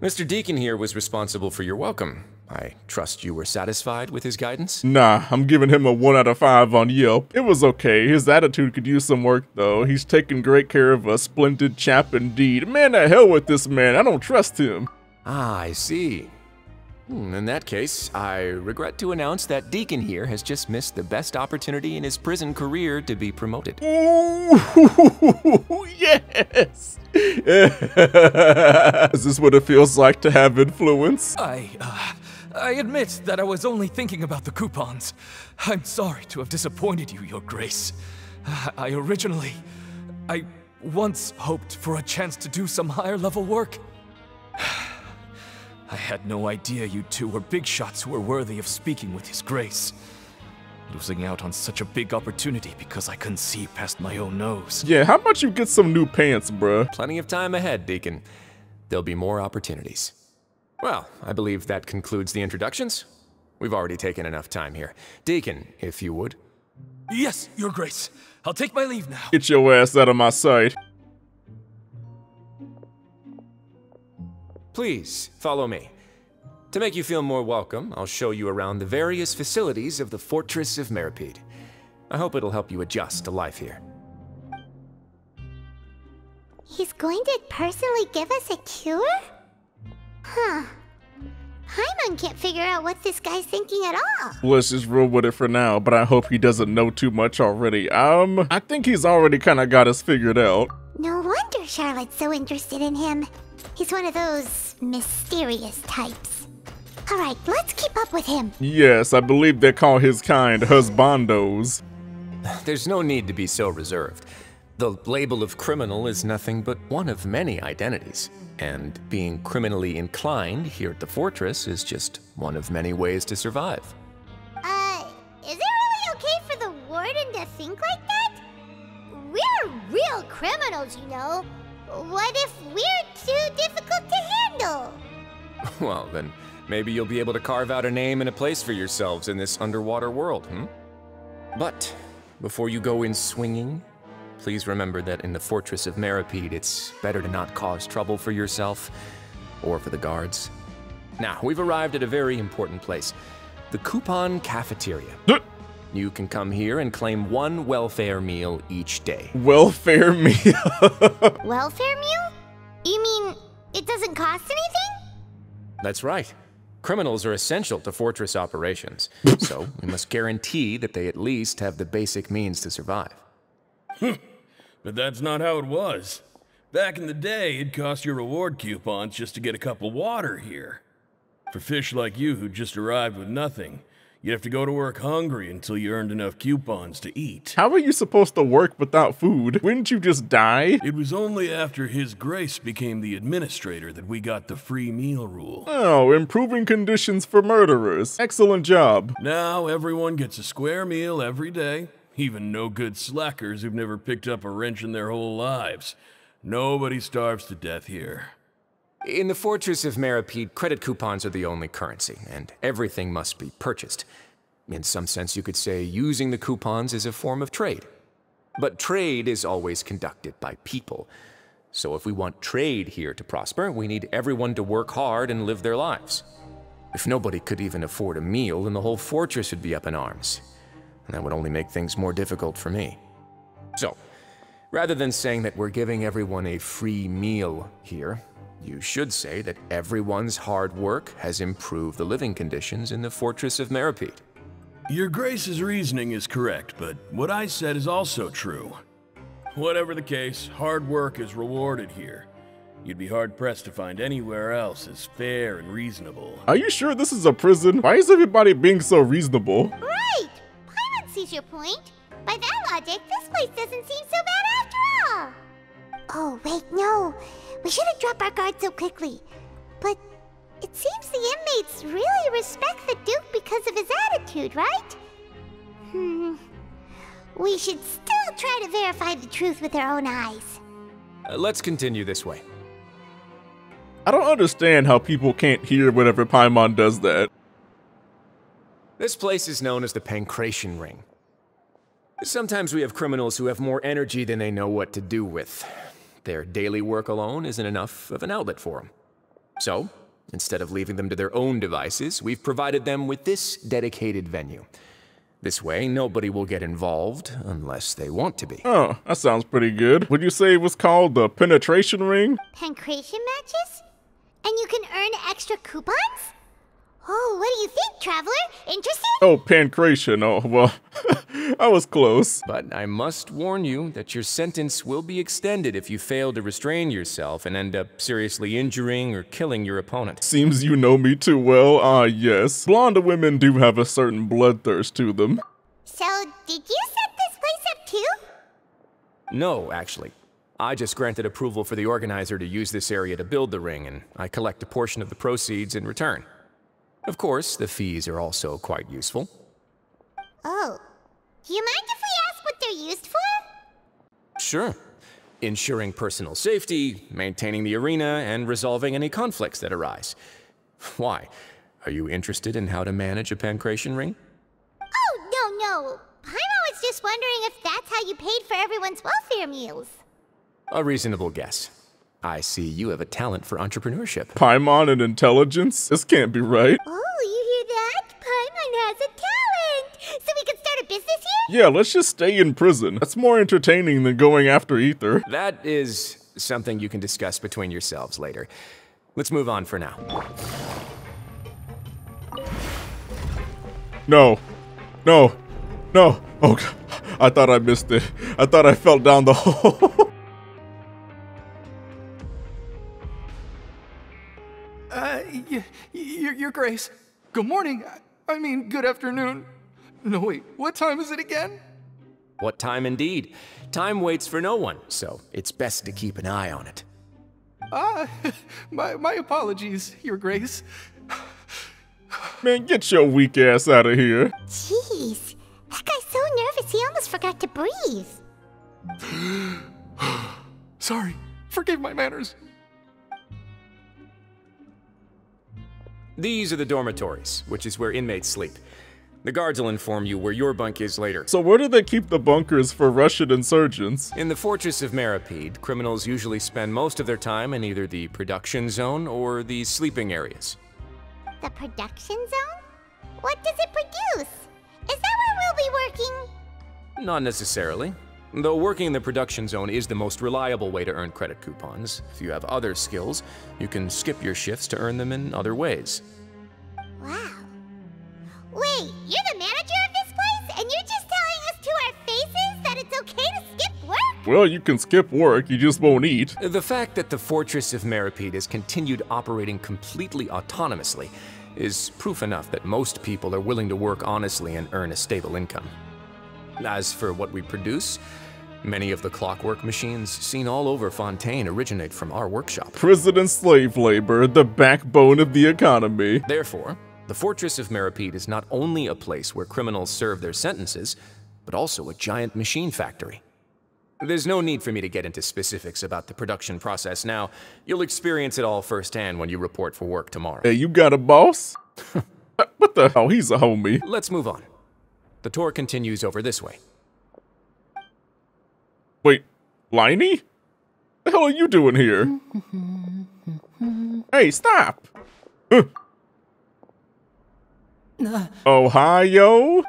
Mr. Deacon here was responsible for your welcome. I trust you were satisfied with his guidance? Nah, I'm giving him a 1 out of 5 on Yelp. It was okay. His attitude could use some work, though. He's taking great care of a splendid chap indeed. Man, the hell with this man. I don't trust him. Ah, I see. In that case, I regret to announce that Deacon here has just missed the best opportunity in his prison career to be promoted. Ooh, yes! Is this what it feels like to have influence? I admit that I was only thinking about the coupons. I'm sorry to have disappointed you, Your Grace. I once hoped for a chance to do some higher level work. I had no idea you two were big shots who were worthy of speaking with His Grace. Losing out on such a big opportunity because I couldn't see past my own nose. Yeah, how about you get some new pants, bruh? Plenty of time ahead, Deacon. There'll be more opportunities. Well, I believe that concludes the introductions. We've already taken enough time here. Deacon, if you would. Yes, Your Grace. I'll take my leave now. Get your ass out of my sight. Please, follow me. To make you feel more welcome, I'll show you around the various facilities of the Fortress of Meropide. I hope it'll help you adjust to life here. He's going to personally give us a cure? Huh. Paimon can't figure out what this guy's thinking at all. Let's just roll with it for now, but I hope he doesn't know too much already. I think he's already kind of got us figured out. No wonder Charlotte's so interested in him. He's one of those mysterious types. All right, let's keep up with him. Yes, I believe they call his kind husbandos. There's no need to be so reserved. The label of criminal is nothing but one of many identities. And being criminally inclined here at the fortress is just one of many ways to survive. Is it really okay for the warden to think like that? We're real criminals, you know. What if we're too difficult to handle? Well, then maybe you'll be able to carve out a name and a place for yourselves in this underwater world, hmm? But before you go in swinging, please remember that in the Fortress of Meropide, it's better to not cause trouble for yourself or for the guards. Now, we've arrived at a very important place, the Coupon Cafeteria. You can come here and claim one welfare meal each day. Welfare meal? Welfare meal? You mean it doesn't cost anything? That's right. Criminals are essential to fortress operations, so we must guarantee that they at least have the basic means to survive. But that's not how it was. Back in the day, it cost your reward coupons just to get a cup of water here. For fish like you who just arrived with nothing, you'd have to go to work hungry until you earned enough coupons to eat. How are you supposed to work without food? Wouldn't you just die? It was only after His Grace became the administrator that we got the free meal rule. Oh, improving conditions for murderers. Excellent job. Now everyone gets a square meal every day. Even no good slackers who've never picked up a wrench in their whole lives. Nobody starves to death here. In the Fortress of Meropide, credit coupons are the only currency, and everything must be purchased. In some sense, you could say using the coupons is a form of trade. But trade is always conducted by people, So if we want trade here to prosper, we need everyone to work hard and live their lives. If nobody could even afford a meal, then the whole fortress would be up in arms. And that would only make things more difficult for me. So, rather than saying that we're giving everyone a free meal here, you should say that everyone's hard work has improved the living conditions in the Fortress of Meropide. Your Grace's reasoning is correct, but what I said is also true. Whatever the case, hard work is rewarded here. You'd be hard-pressed to find anywhere else as fair and reasonable. Are you sure this is a prison? Why is everybody being so reasonable? Right! Paimon sees your point. By that logic, this place doesn't seem so bad after all! Oh, wait, no. We shouldn't drop our guard so quickly. But it seems the inmates really respect the Duke because of his attitude, right? We should still try to verify the truth with our own eyes. Let's continue this way. I don't understand how people can't hear whenever Paimon does that. This place is known as the Pancration Ring. Sometimes we have criminals who have more energy than they know what to do with. Their daily work alone isn't enough of an outlet for them. So, instead of leaving them to their own devices, we've provided them with this dedicated venue. This way, nobody will get involved unless they want to be. Oh, that sounds pretty good. Would you say it was called the Penetration Ring? Pancration matches? And you can earn extra coupons? Oh, what do you think, traveler? Interested? Oh, Pancration. Oh, well, I was close. But I must warn you that your sentence will be extended if you fail to restrain yourself and end up seriously injuring or killing your opponent. Seems you know me too well. Ah, yes. Blonde women do have a certain bloodthirst to them. So, did you set this place up too? No, actually. I just granted approval for the organizer to use this area to build the ring, and I collect a portion of the proceeds in return. Of course, the fees are also quite useful. Oh. Do you mind if we ask what they're used for? Sure. Ensuring personal safety, maintaining the arena, and resolving any conflicts that arise. Why? Are you interested in how to manage a pancration ring? Oh, no. I was just wondering if that's how you paid for everyone's welfare meals. A reasonable guess. I see you have a talent for entrepreneurship. Paimon and intelligence? This can't be right. Oh, you hear that? Paimon has a talent! So we can start a business here? Yeah, let's just stay in prison. That's more entertaining than going after Ether. That is something you can discuss between yourselves later. Let's move on for now. No. No. No. Oh, God. I thought I missed it. I thought I fell down the hole. Your Grace, good morning. I mean, good afternoon. No, wait, what time is it again? What time indeed? Time waits for no one, so it's best to keep an eye on it. Ah, my apologies, Your Grace. Man, get your weak ass out of here. Jeez, that guy's so nervous he almost forgot to breathe. Sorry, forgive my manners. These are the dormitories, which is where inmates sleep. The guards will inform you where your bunk is later. So where do they keep the bunkers for Russian insurgents? In the Fortress of Meropide, criminals usually spend most of their time in either the production zone or the sleeping areas. The production zone? What does it produce? Is that where we'll be working? Not necessarily. Though working in the production zone is the most reliable way to earn credit coupons, if you have other skills, you can skip your shifts to earn them in other ways. Wow. Wait, you're the manager of this place, and you're just telling us to our faces that it's okay to skip work? Well, you can skip work, you just won't eat. The fact that the Fortress of Meropide has continued operating completely autonomously is proof enough that most people are willing to work honestly and earn a stable income. As for what we produce, many of the clockwork machines seen all over Fontaine originate from our workshop. Prison and slave labor, the backbone of the economy. Therefore, the Fortress of Meropide is not only a place where criminals serve their sentences, but also a giant machine factory. There's no need for me to get into specifics about the production process now. You'll experience it all firsthand when you report for work tomorrow. Hey, you got a boss? What the hell? He's a homie. Let's move on. The tour continues over this way. Wait, Linney? The hell are you doing here? Hey, stop! Ohio?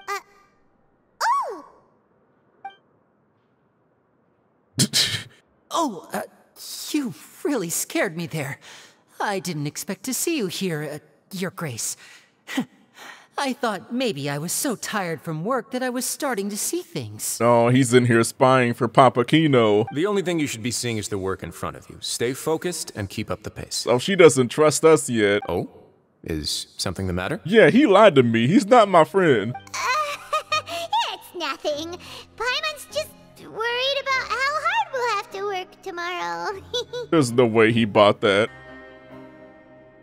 Oh! You really scared me there. I didn't expect to see you here, Your Grace. I thought maybe I was so tired from work that I was starting to see things. Oh, he's in here spying for Papa Kino. The only thing you should be seeing is the work in front of you. Stay focused and keep up the pace. Oh, she doesn't trust us yet. Oh? Is something the matter? Yeah, he lied to me. He's not my friend. It's nothing. Paimon's just worried about how hard we'll have to work tomorrow. There's no way he bought that.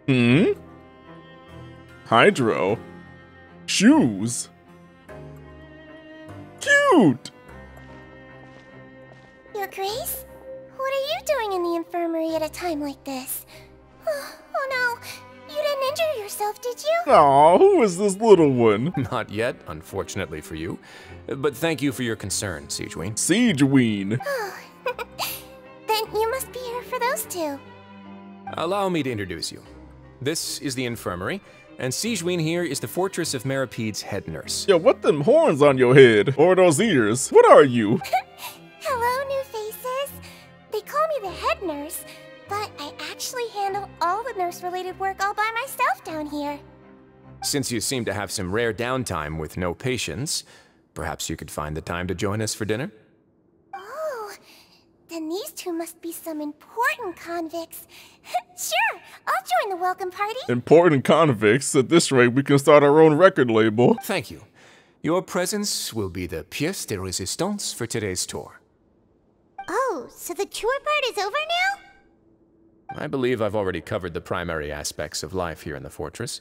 Hmm? Hydro? Shoes. Cute! Your Grace? What are you doing in the infirmary at a time like this? Oh no, you didn't injure yourself, did you? Aw, who is this little one? Not yet, unfortunately for you. But thank you for your concern, Sigewinne. Sigewinne! Oh. Then you must be here for those two. Allow me to introduce you. This is the infirmary. And Sigewinne here is the Fortress of Meripide's head nurse. Yo, what them horns on your head? Or those ears? What are you? Hello, new faces. They call me the head nurse, but I actually handle all the nurse-related work all by myself down here. Since you seem to have some rare downtime with no patients, perhaps you could find the time to join us for dinner? Oh, then these two must be some important convicts. Sure, I'll join the welcome party. Important convicts. At this rate, we can start our own record label. Thank you. Your presence will be the pièce de résistance for today's tour. Oh, so the tour part is over now? I believe I've already covered the primary aspects of life here in the fortress.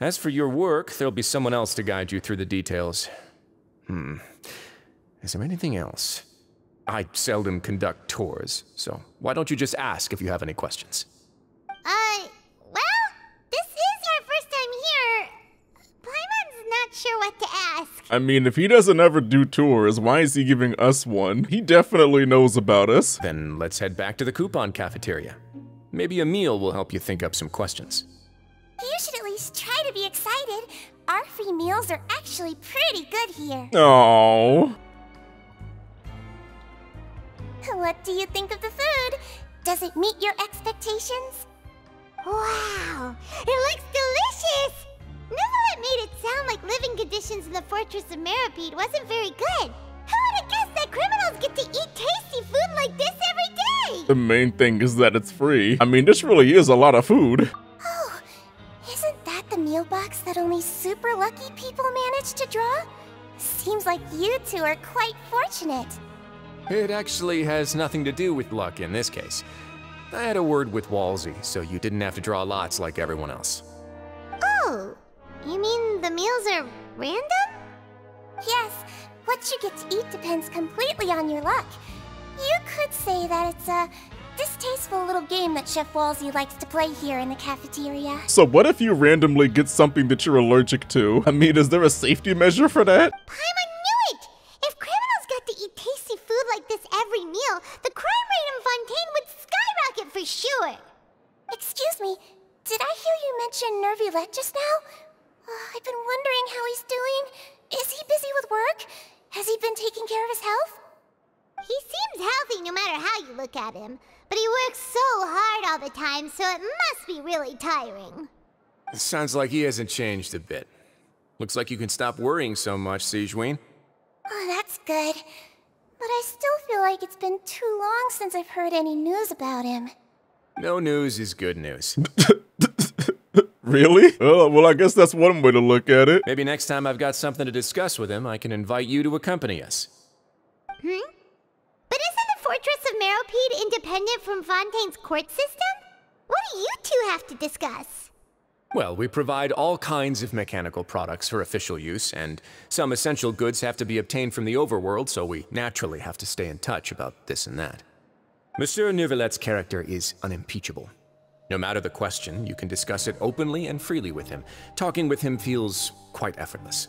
As for your work, there'll be someone else to guide you through the details. Is there anything else? I seldom conduct tours, so why don't you just ask if you have any questions? Well, this is our first time here. Paimon's not sure what to ask. I mean, if he doesn't ever do tours, why is he giving us one? He definitely knows about us. Then let's head back to the coupon cafeteria. Maybe a meal will help you think up some questions. You should at least try to be excited. Our free meals are actually pretty good here. Aww. What do you think of the food? Does it meet your expectations? Wow, it looks delicious! Neuvillette made it sound like living conditions in the Fortress of Meropide wasn't very good. Who would have guessed that criminals get to eat tasty food like this every day? The main thing is that it's free. I mean, this really is a lot of food. Oh, isn't that the meal box that only super lucky people manage to draw? Seems like you two are quite fortunate. It actually has nothing to do with luck in this case. I had a word with Wolsey, so you didn't have to draw lots like everyone else. Oh, you mean the meals are random? Yes, what you get to eat depends completely on your luck. You could say that it's a distasteful little game that Chef Wolsey likes to play here in the cafeteria. So what if you randomly get something that you're allergic to? I mean, is there a safety measure for that? Every meal, the crime rate in Fontaine would skyrocket for sure. Excuse me, did I hear you mention Neuvillette just now? I've been wondering how he's doing. Is he busy with work? Has he been taking care of his health? He seems healthy no matter how you look at him, but he works so hard all the time, so it must be really tiring. It sounds like he hasn't changed a bit. Looks like you can stop worrying so much, Sigewinne. Oh, that's good. But I still feel like it's been too long since I've heard any news about him. No news is good news. Really? Oh, well, I guess that's one way to look at it. Maybe next time I've got something to discuss with him, I can invite you to accompany us. But isn't the Fortress of Meropide independent from Fontaine's court system? What do you two have to discuss? Well, we provide all kinds of mechanical products for official use, and some essential goods have to be obtained from the overworld, so we naturally have to stay in touch about this and that. Monsieur Neuvillette's character is unimpeachable. No matter the question, you can discuss it openly and freely with him. Talking with him feels quite effortless.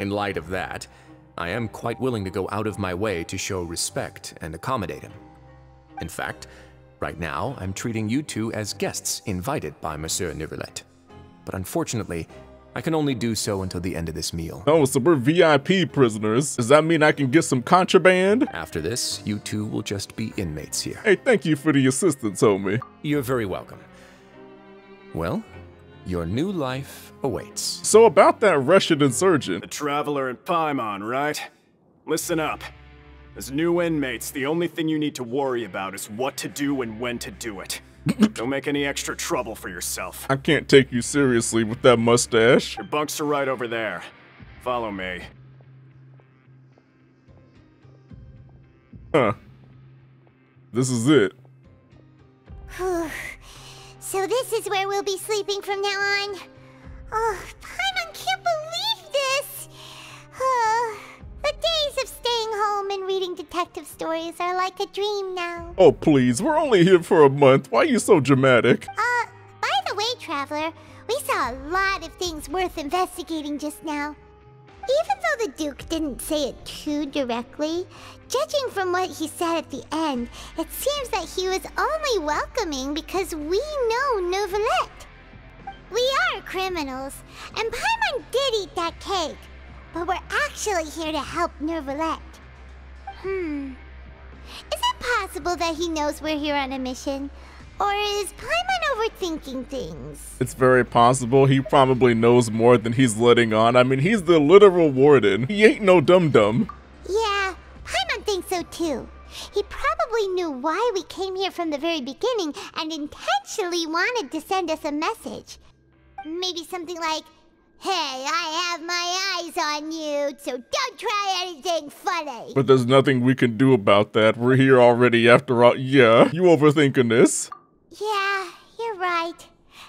In light of that, I am quite willing to go out of my way to show respect and accommodate him. In fact, right now, I'm treating you two as guests invited by Monsieur Neuvillette. But unfortunately, I can only do so until the end of this meal. Oh, so we're VIP prisoners. Does that mean I can get some contraband? After this, you two will just be inmates here. Hey, thank you for the assistance, homie. You're very welcome. Well, your new life awaits. So about that Russian insurgent. The traveler in Paimon, right? Listen up. As new inmates, the only thing you need to worry about is what to do and when to do it. Don't make any extra trouble for yourself. I can't take you seriously with that mustache. Your bunks are right over there. Follow me. Huh. This is it. So this is where we'll be sleeping from now on. Oh, Paimon can't believe this! The days of staying home and reading detective stories are like a dream now. Oh, please, we're only here for a month. Why are you so dramatic? By the way, Traveler, we saw a lot of things worth investigating just now. Even though the Duke didn't say it too directly, judging from what he said at the end, it seems that he was only welcoming because we know Neuvillette. We are criminals, and Paimon did eat that cake. But we're actually here to help Neuvillette. Is it possible that he knows we're here on a mission? Or is Paimon overthinking things? It's very possible. He probably knows more than he's letting on. I mean, he's the literal warden. He ain't no dum-dum. Yeah, Paimon thinks so too. He probably knew why we came here from the very beginning and intentionally wanted to send us a message. Maybe something like, "Hey, I have my eyes on you, so don't try anything funny." But there's nothing we can do about that. We're here already after all. Yeah, you overthinking this. Yeah, you're right.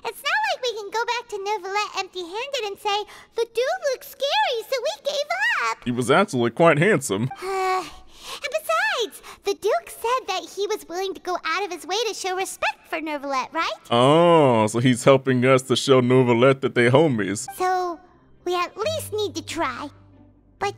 It's not like we can go back to Neuvillette empty-handed and say, "The dude looks scary, so we gave up." He was actually quite handsome. And besides, the Duke said that he was willing to go out of his way to show respect for Neuvillette, right? Oh, so he's helping us to show Neuvillette that they homies. So, we at least need to try. But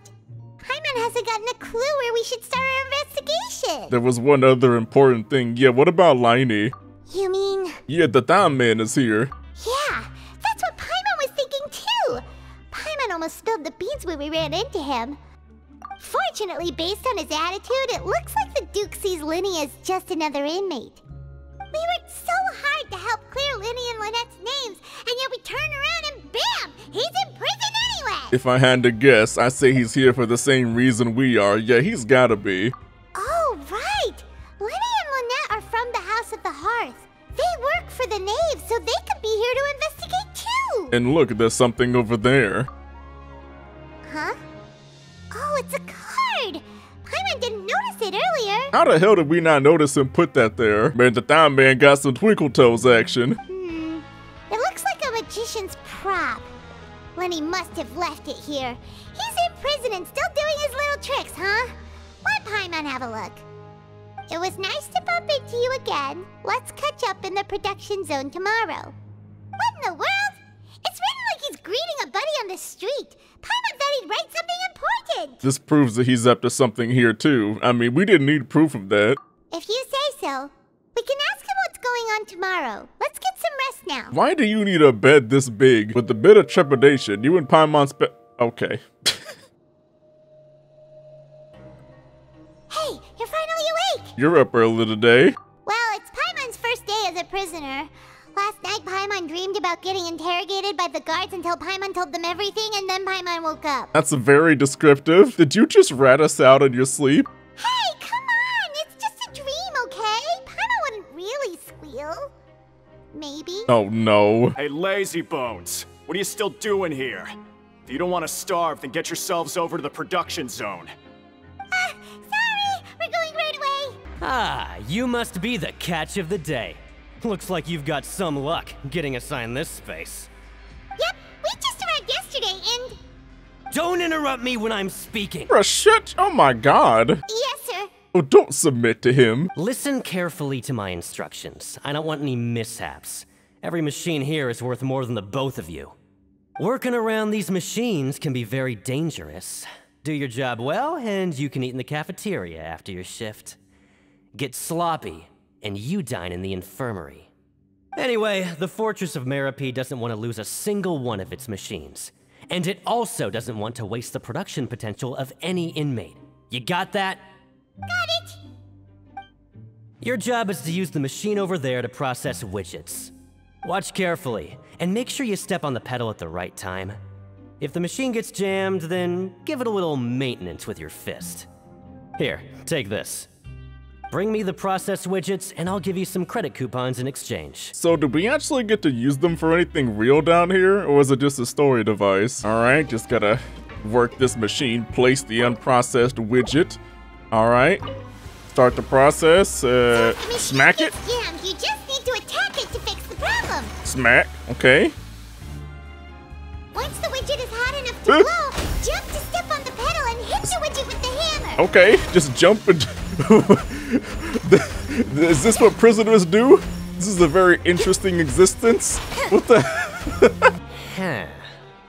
Paimon hasn't gotten a clue where we should start our investigation. There was one other important thing. Yeah, what about Linney? You mean? Yeah, the Time Man is here. Yeah, that's what Paimon was thinking too. Paimon almost spilled the beans when we ran into him. Fortunately, based on his attitude, it looks like the Duke sees Linney as just another inmate. We worked so hard to help clear Linney and Lynette's names, and yet we turn around and bam! He's in prison anyway! If I had to guess, I'd say he's here for the same reason we are. Yeah, he's gotta be. Oh, right! Linney and Lynette are from the House of the Hearth. They work for the Knave, so they could be here to investigate too! And look, there's something over there. Huh? Oh, it's a card! Paimon didn't notice it earlier! How the hell did we not notice him put that there? Man, the Time Man got some Twinkle Toes action. It looks like a magician's prop. Linney must have left it here. He's in prison and still doing his little tricks, huh? Let Paimon have a look. It was nice to bump into you again. Let's catch up in the production zone tomorrow. What in the world? It's written like he's greeting a buddy on the street. Paimon thought he'd write something important! This proves that he's up to something here, too. I mean, we didn't need proof of that. If you say so. We can ask him what's going on tomorrow. Let's get some rest now. Why do you need a bed this big? With a bit of trepidation, you and Paimon's okay. Hey, you're finally awake! You're up early today. Well, it's Paimon's first day as a prisoner. Last night, Paimon dreamed about getting interrogated by the guards until Paimon told them everything, and then Paimon woke up. That's very descriptive. Did you just rat us out in your sleep? Hey, come on! It's just a dream, okay? Paimon wouldn't really squeal. Maybe. Oh, no. Hey, lazy bones. What are you still doing here? If you don't want to starve, then get yourselves over to the production zone. Sorry! We're going right away! Ah, you must be the catch of the day. Looks like you've got some luck getting assigned this space. Yep, we just arrived yesterday and... Don't interrupt me when I'm speaking. Bruh, shit! Oh my god. Yes, sir. Oh, don't submit to him. Listen carefully to my instructions. I don't want any mishaps. Every machine here is worth more than the both of you. Working around these machines can be very dangerous. Do your job well, and you can eat in the cafeteria after your shift. get sloppy, and you dine in the infirmary. Anyway, the Fortress of Meropide doesn't want to lose a single one of its machines. And it also doesn't want to waste the production potential of any inmate. You got that? Got it! Your job is to use the machine over there to process widgets. Watch carefully, and make sure you step on the pedal at the right time. If the machine gets jammed, then give it a little maintenance with your fist. Here, take this. Bring me the process widgets, and I'll give you some credit coupons in exchange. So did we actually get to use them for anything real down here, or was it just a story device? Alright, just gotta work this machine, place the unprocessed widget. Alright, start the process, so smack it? Jammed, you just need to attack it to fix the problem. Smack, okay. Once the widget is hot enough to blow, jump to step on the pedal and hit the widget with the hammer. Okay, just jump and... Is this what prisoners do? This is a very interesting existence. What the... Huh.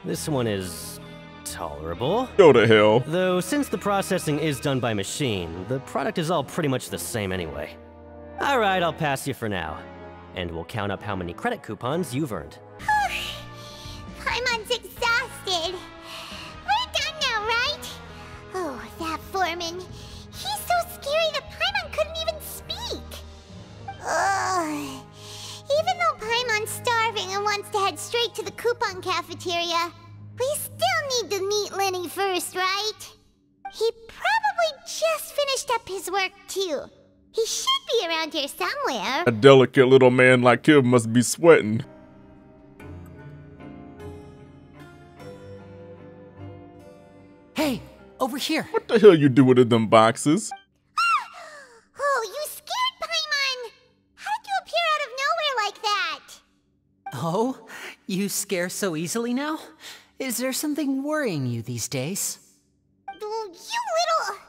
This one is... tolerable. Go to hell. Though, since the processing is done by machine, the product is all pretty much the same anyway. Alright, I'll pass you for now. And we'll count up how many credit coupons you've earned. Paimon's exhausted. We're done now, right? Oh, that foreman. He's so scary that Paimon couldn't even speak! Ugh. Even though Paimon's starving and wants to head straight to the coupon cafeteria, we still need to meet Linney first, right? He probably just finished up his work, too. He should be around here somewhere. A delicate little man like him must be sweating. Hey! Over here. What the hell you doing in them boxes? Ah! Oh, you scared Paimon! How did you appear out of nowhere like that? Oh? You scare so easily now? Is there something worrying you these days? Oh, you little...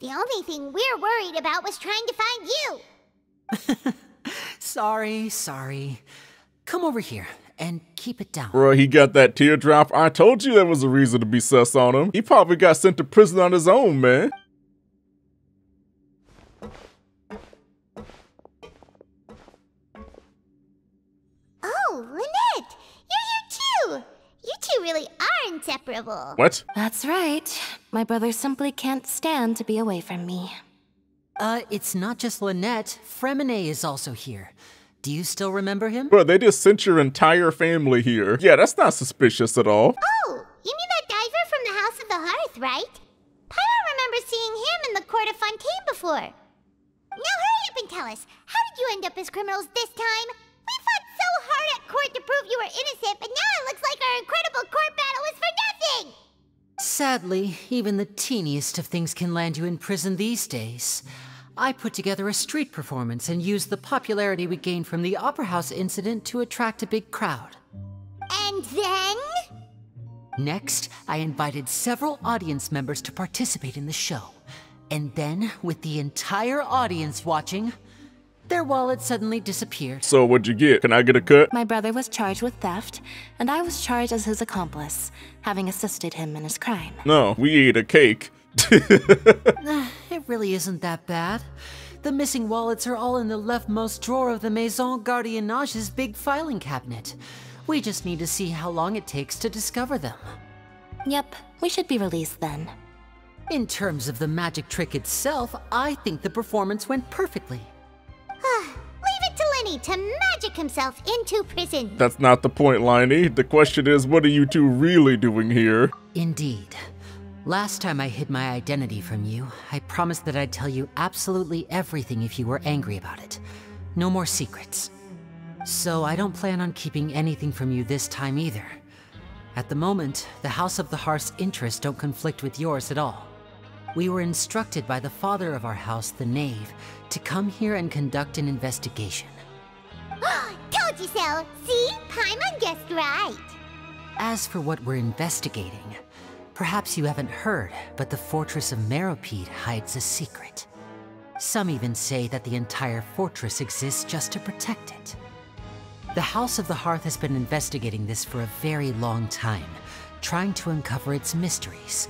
The only thing we're worried about was trying to find you! Sorry. Come over here. And keep it down. Bro, he got that teardrop. I told you there was a reason to be sus on him. He probably got sent to prison on his own, man. Oh, Lynette! You're here too! You two really are inseparable. What? That's right. My brother simply can't stand to be away from me. It's not just Lynette. Freminet is also here. Do you still remember him? Bro, they just sent your entire family here. Yeah, that's not suspicious at all. Oh, you mean that diver from the House of the Hearth, right? Paimon remembers seeing him in the court of Fontaine before. Now hurry up and tell us, how did you end up as criminals this time? We fought so hard at court to prove you were innocent, but now it looks like our incredible court battle was for nothing! Sadly, even the teeniest of things can land you in prison these days. I put together a street performance and used the popularity we gained from the Opera House incident to attract a big crowd. And then? Next, I invited several audience members to participate in the show. And then, with the entire audience watching, their wallet suddenly disappeared. So what'd you get? Can I get a cut? My brother was charged with theft, and I was charged as his accomplice, having assisted him in his crime. No, we ate a cake. It really isn't that bad. The missing wallets are all in the leftmost drawer of the Maison Gardiennage's big filing cabinet. We just need to see how long it takes to discover them. Yep, we should be released then. In terms of the magic trick itself, I think the performance went perfectly. Leave it to Linney to magic himself into prison. That's not the point, Linney. The question is, what are you two really doing here? Indeed. Last time I hid my identity from you, I promised that I'd tell you absolutely everything if you were angry about it. No more secrets. So I don't plan on keeping anything from you this time either. At the moment, the House of the Hearth's interests don't conflict with yours at all. We were instructed by the father of our house, the Knave, to come here and conduct an investigation. Told you so! See? Paimon guessed right! As for what we're investigating... Perhaps you haven't heard, but the Fortress of Meropide hides a secret. Some even say that the entire fortress exists just to protect it. The House of the Hearth has been investigating this for a very long time, trying to uncover its mysteries.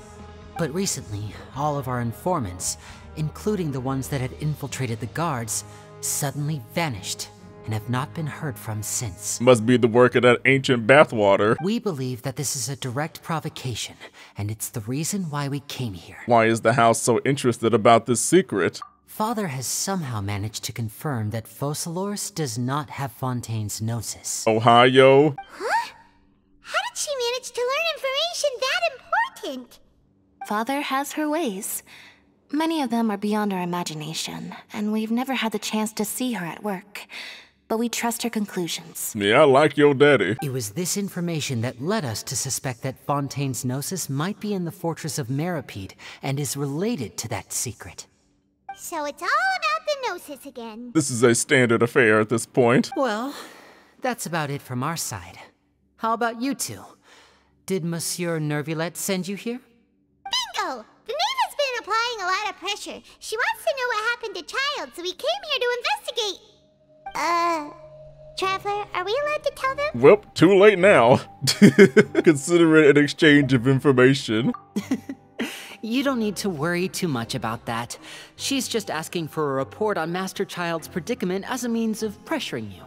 But recently, all of our informants, including the ones that had infiltrated the guards, suddenly vanished and have not been heard from since. Must be the work of that ancient bathwater. We believe that this is a direct provocation, and it's the reason why we came here. Why is the house so interested about this secret? Father has somehow managed to confirm that Focalors does not have Fontaine's Gnosis. Ohio? Huh? How did she manage to learn information that important? Father has her ways. Many of them are beyond our imagination, and we've never had the chance to see her at work. But we trust her conclusions. Yeah, I like your daddy. It was this information that led us to suspect that Fontaine's Gnosis might be in the Fortress of Meropide and is related to that secret. So it's all about the Gnosis again. This is a standard affair at this point. Well, that's about it from our side. How about you two? Did Monsieur Neuvillette send you here? Bingo! Neva's been applying a lot of pressure. She wants to know what happened to Childe, so we came here to investigate. Traveler, are we allowed to tell them? Well, too late now. Consider it an exchange of information. You don't need to worry too much about that. She's just asking for a report on Master Childe's predicament as a means of pressuring you.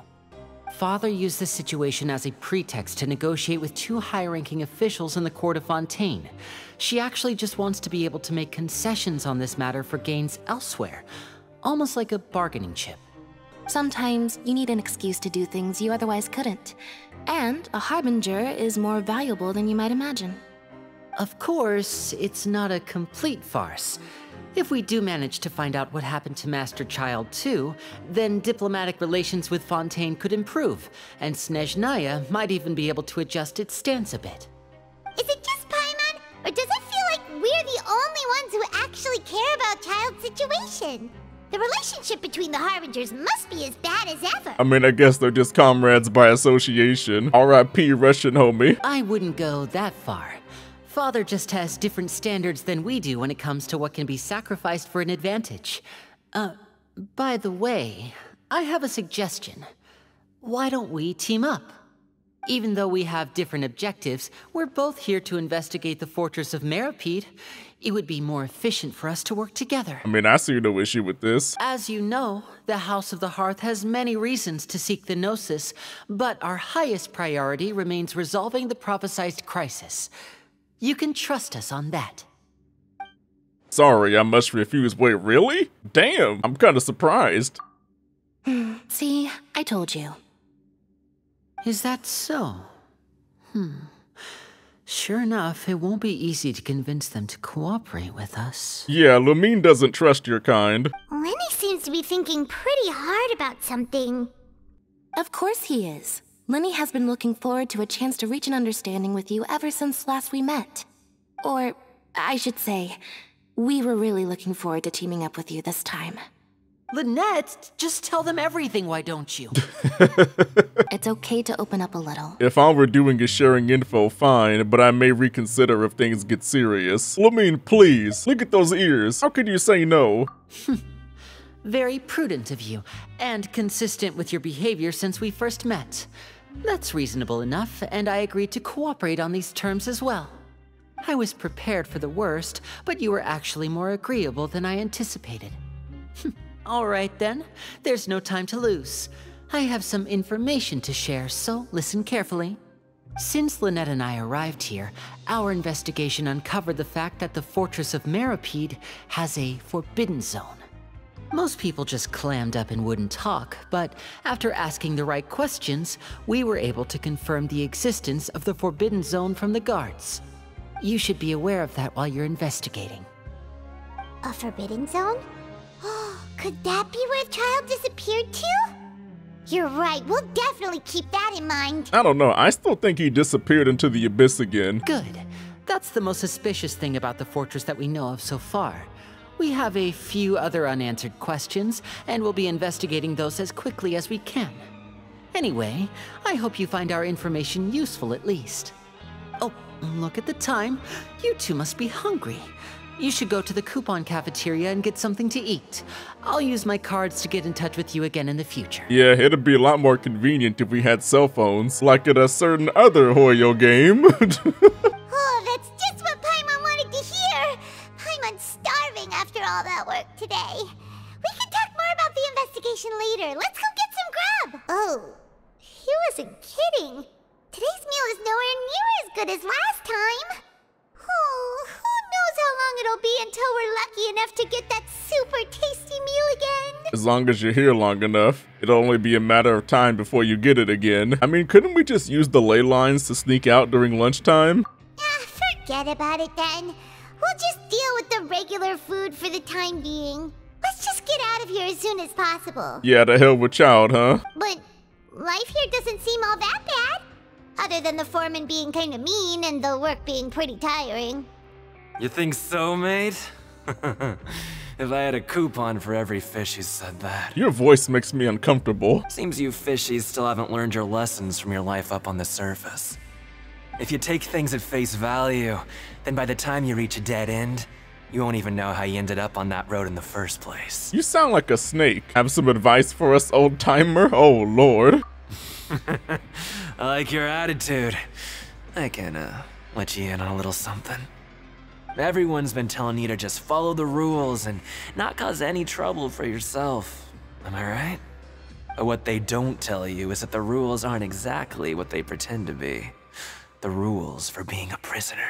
Father used this situation as a pretext to negotiate with two high-ranking officials in the court of Fontaine. She actually just wants to be able to make concessions on this matter for gains elsewhere, almost like a bargaining chip. Sometimes you need an excuse to do things you otherwise couldn't, and a Harbinger is more valuable than you might imagine. Of course, it's not a complete farce. If we do manage to find out what happened to Master Childe too, then diplomatic relations with Fontaine could improve, and Snezhnaya might even be able to adjust its stance a bit. Is it just Paimon, or does it feel like we're the only ones who actually care about Childe's situation? The relationship between the Harbingers must be as bad as ever. I mean, I guess they're just comrades by association. R.I.P. Russian homie. I wouldn't go that far. Father just has different standards than we do when it comes to what can be sacrificed for an advantage. By the way, I have a suggestion. Why don't we team up? Even though we have different objectives, we're both here to investigate the Fortress of Meropide. It would be more efficient for us to work together. I mean, I see no issue with this. As you know, the House of the Hearth has many reasons to seek the Gnosis, but our highest priority remains resolving the prophesied crisis. You can trust us on that. Sorry, I must refuse. Wait, really? Damn, I'm kind of surprised. See, I told you. Is that so? Sure enough, it won't be easy to convince them to cooperate with us. Yeah, Lumine doesn't trust your kind. Linney seems to be thinking pretty hard about something. Of course he is. Linney has been looking forward to a chance to reach an understanding with you ever since last we met. Or, I should say, we were really looking forward to teaming up with you this time. Lynette, just tell them everything, why don't you? It's okay to open up a little. If all we're doing is sharing info, fine, but I may reconsider if things get serious. Lumine, please, look at those ears. How could you say no? Very prudent of you, and consistent with your behavior since we first met. That's reasonable enough, and I agreed to cooperate on these terms as well. I was prepared for the worst, but you were actually more agreeable than I anticipated. All right then, there's no time to lose. I have some information to share, so listen carefully. Since Lynette and I arrived here, our investigation uncovered the fact that the Fortress of Meropide has a forbidden zone. Most people just clammed up and wouldn't talk, but after asking the right questions, we were able to confirm the existence of the forbidden zone from the guards. You should be aware of that while you're investigating. A forbidden zone? Could that be where Childe disappeared to? You're right, we'll definitely keep that in mind. I don't know, I still think he disappeared into the Abyss again. Good. That's the most suspicious thing about the fortress that we know of so far. We have a few other unanswered questions, and we'll be investigating those as quickly as we can. Anyway, I hope you find our information useful at least. Oh, look at the time. You two must be hungry. You should go to the coupon cafeteria and get something to eat. I'll use my cards to get in touch with you again in the future. Yeah, it'd be a lot more convenient if we had cell phones, like at a certain other Hoyo game. Oh, that's just what Paimon wanted to hear! Paimon's starving after all that work today. We can talk more about the investigation later. Let's go get some grub! Oh, he wasn't kidding. Today's meal is nowhere near as good as last time. Oh, who knows how long it'll be until we're lucky enough to get that super tasty meal again. As long as you're here long enough, it'll only be a matter of time before you get it again. I mean, couldn't we just use the ley lines to sneak out during lunchtime? Ah, forget about it then. We'll just deal with the regular food for the time being. Let's just get out of here as soon as possible. Yeah, the hell with Childe, huh? But life here doesn't seem all that bad. Other than the foreman being kind of mean and the work being pretty tiring. You think so, mate? If I had a coupon for every fish who said that. Your voice makes me uncomfortable. Seems you fishies still haven't learned your lessons from your life up on the surface. If you take things at face value, then by the time you reach a dead end, you won't even know how you ended up on that road in the first place. You sound like a snake. Have some advice for us, old timer? Oh, Lord. I like your attitude. I can let you in on a little something. Everyone's been telling you to just follow the rules and not cause any trouble for yourself. Am I right? But what they don't tell you is that the rules aren't exactly what they pretend to be. The rules for being a prisoner.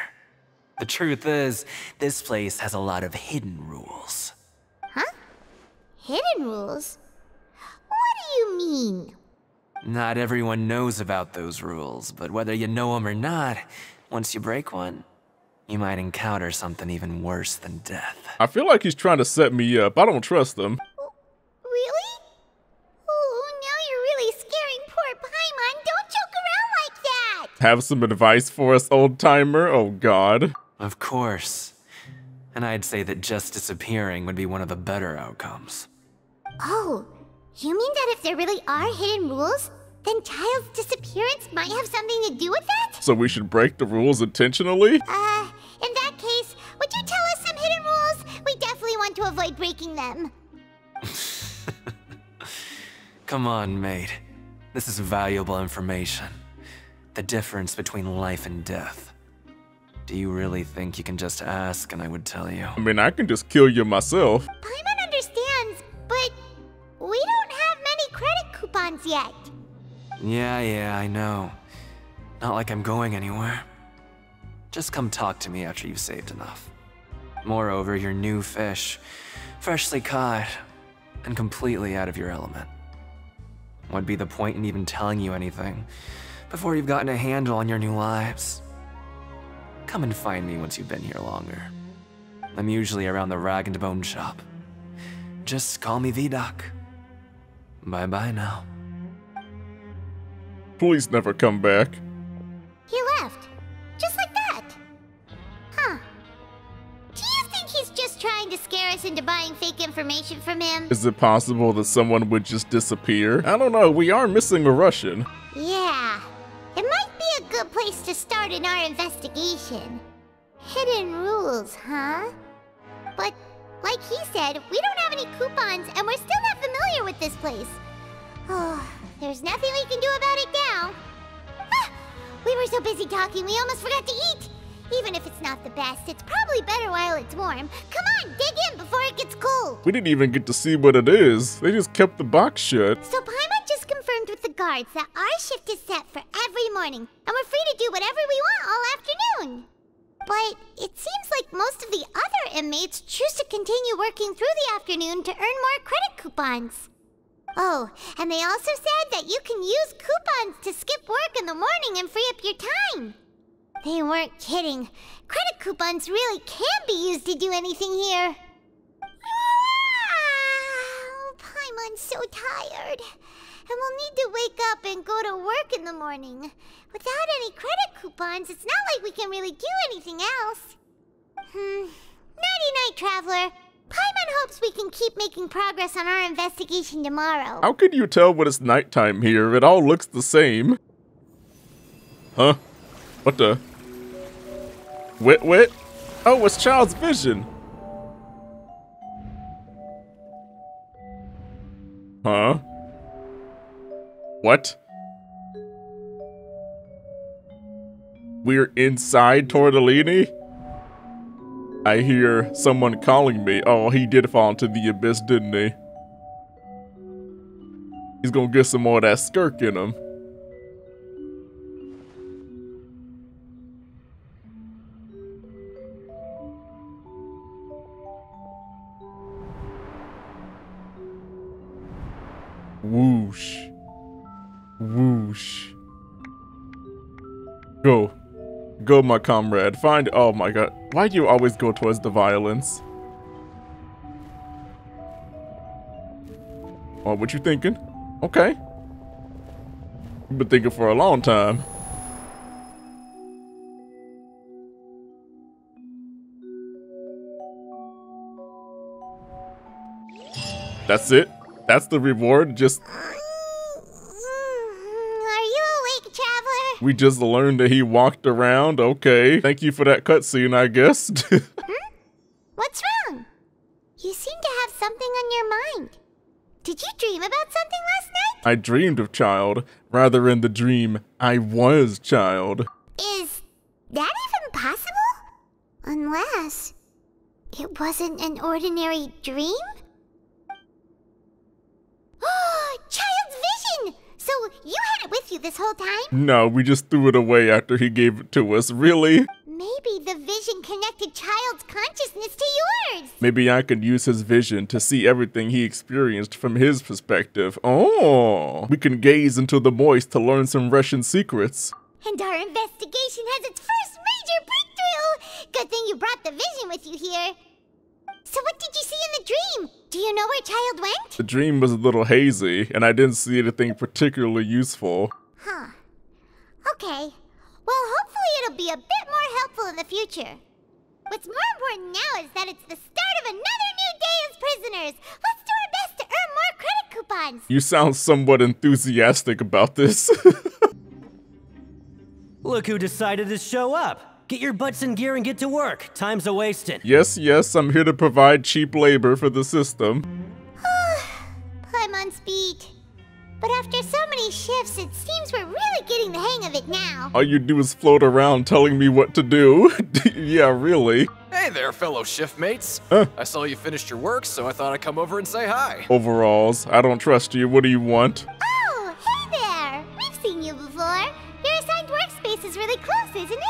The truth is, this place has a lot of hidden rules. Huh? Hidden rules? What do you mean? Not everyone knows about those rules, but whether you know them or not, once you break one, you might encounter something even worse than death. I feel like he's trying to set me up. I don't trust him. Really? Oh, now you're really scaring poor Paimon. Don't joke around like that! Have some advice for us, old timer? Oh, God. Of course. And I'd say that just disappearing would be one of the better outcomes. Oh. You mean that if there really are hidden rules, then Childe's disappearance might have something to do with that? So we should break the rules intentionally? In that case, would you tell us some hidden rules? We definitely want to avoid breaking them. Come on, mate. This is valuable information. The difference between life and death. Do you really think you can just ask and I would tell you? I mean, I can just kill you myself. Paimon understands, but we don't credit coupons yet. Yeah, I know. Not like I'm going anywhere. Just come talk to me after you've saved enough. Moreover, you're new fish, freshly caught, and completely out of your element. What'd be the point in even telling you anything before you've gotten a handle on your new lives? Come and find me once you've been here longer. I'm usually around the rag and bone shop. Just call me Vidoc. Bye-bye now. Please never come back. He left. Just like that. Huh. Do you think he's just trying to scare us into buying fake information from him? Is it possible that someone would just disappear? I don't know. We are missing a Russian. Yeah. It might be a good place to start in our investigation. Hidden rules, huh? But like he said, we don't have any coupons, and we're still not familiar with this place. Oh, there's nothing we can do about it now. Ah, we were so busy talking, we almost forgot to eat. Even if it's not the best, it's probably better while it's warm. Come on, dig in before it gets cold. We didn't even get to see what it is. They just kept the box shut. So Paimon just confirmed with the guards that our shift is set for every morning, and we're free to do whatever we want all afternoon. But it seems like most of the other inmates choose to continue working through the afternoon to earn more credit coupons. Oh, and they also said that you can use coupons to skip work in the morning and free up your time. They weren't kidding. Credit coupons really can be used to do anything here. Ah, Paimon's so tired. And we'll need to wake up and go to work in the morning. Without any credit coupons, it's not like we can really do anything else. Nighty-night, Traveler. Paimon hopes we can keep making progress on our investigation tomorrow. How could you tell when it's nighttime here? It all looks the same. Huh? What the? Wit? Oh, it's Childe's vision. Huh? What? We're inside Tortellini? I hear someone calling me. Oh, he did fall into the abyss, didn't he? He's gonna get some more of that skirk in him. Whoosh. Whoosh. Go. Go, my comrade. Find— oh my god. Why do you always go towards the violence? Oh, what you thinking? Okay. You've been thinking for a long time. That's it? That's the reward? Just— we just learned that he walked around. Okay. Thank you for that cutscene, I guess. Hmm? What's wrong? You seem to have something on your mind. Did you dream about something last night? I dreamed of Childe. Rather, in the dream, I was Childe. Is that even possible? Unless it wasn't an ordinary dream? Oh, Childe's vision! So, you had it with you this whole time? No, we just threw it away after he gave it to us. Really? Maybe the vision connected Childe's consciousness to yours. Maybe I could use his vision to see everything he experienced from his perspective. Oh, we can gaze into the moist to learn some Russian secrets. And our investigation has its first major breakthrough. Good thing you brought the vision with you here. So what did you see in the dream? Do you know where Childe went? The dream was a little hazy, and I didn't see anything particularly useful. Huh. Okay. Well, hopefully it'll be a bit more helpful in the future. What's more important now is that it's the start of another new day as prisoners. Let's do our best to earn more credit coupons. You sound somewhat enthusiastic about this. Look who decided to show up. Get your butts in gear and get to work. Time's a-wastin'. Yes, yes, I'm here to provide cheap labor for the system. Paimon's beat. But after so many shifts, it seems we're really getting the hang of it now. All you do is float around telling me what to do. Yeah, really. Hey there, fellow shift mates. I saw you finished your work, so I thought I'd come over and say hi. Overalls, I don't trust you. What do you want? Oh, hey there. We've seen you before. Your assigned workspace is really close, isn't it?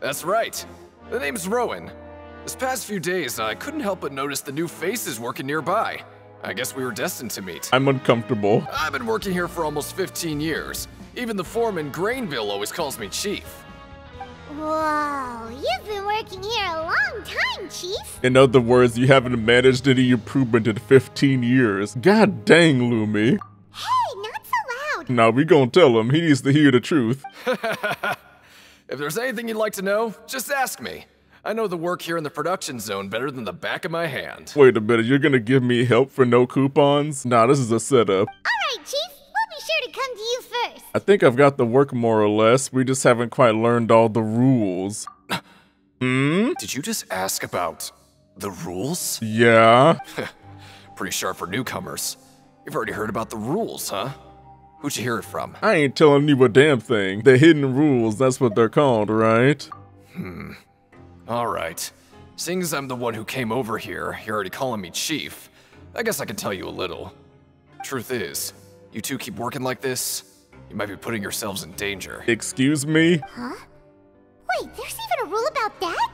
That's right. The name's Rowan. This past few days, I couldn't help but notice the new faces working nearby. I guess we were destined to meet. I'm uncomfortable. I've been working here for almost 15 years. Even the foreman, Grainville, always calls me Chief. Whoa, you've been working here a long time, Chief. In other words, you haven't managed any improvement in 15 years. God dang, Lumi. Hey, not so loud. Now we gonna tell him. He needs to hear the truth. If there's anything you'd like to know, just ask me. I know the work here in the production zone better than the back of my hand. Wait a minute, you're gonna give me help for no coupons? Nah, this is a setup. Alright, Chief, we'll be sure to come to you first. I think I've got the work more or less. We just haven't quite learned all the rules. Hmm? Did you just ask about the rules? Yeah. Pretty sharp for newcomers. You've already heard about the rules, huh? Who'd you hear it from? I ain't telling you a damn thing. The hidden rules, that's what they're called, right? Hmm. Alright. Seeing as I'm the one who came over here, you're already calling me Chief, I guess I can tell you a little. Truth is, you two keep working like this, you might be putting yourselves in danger. Excuse me? Huh? Wait, there's even a rule about that?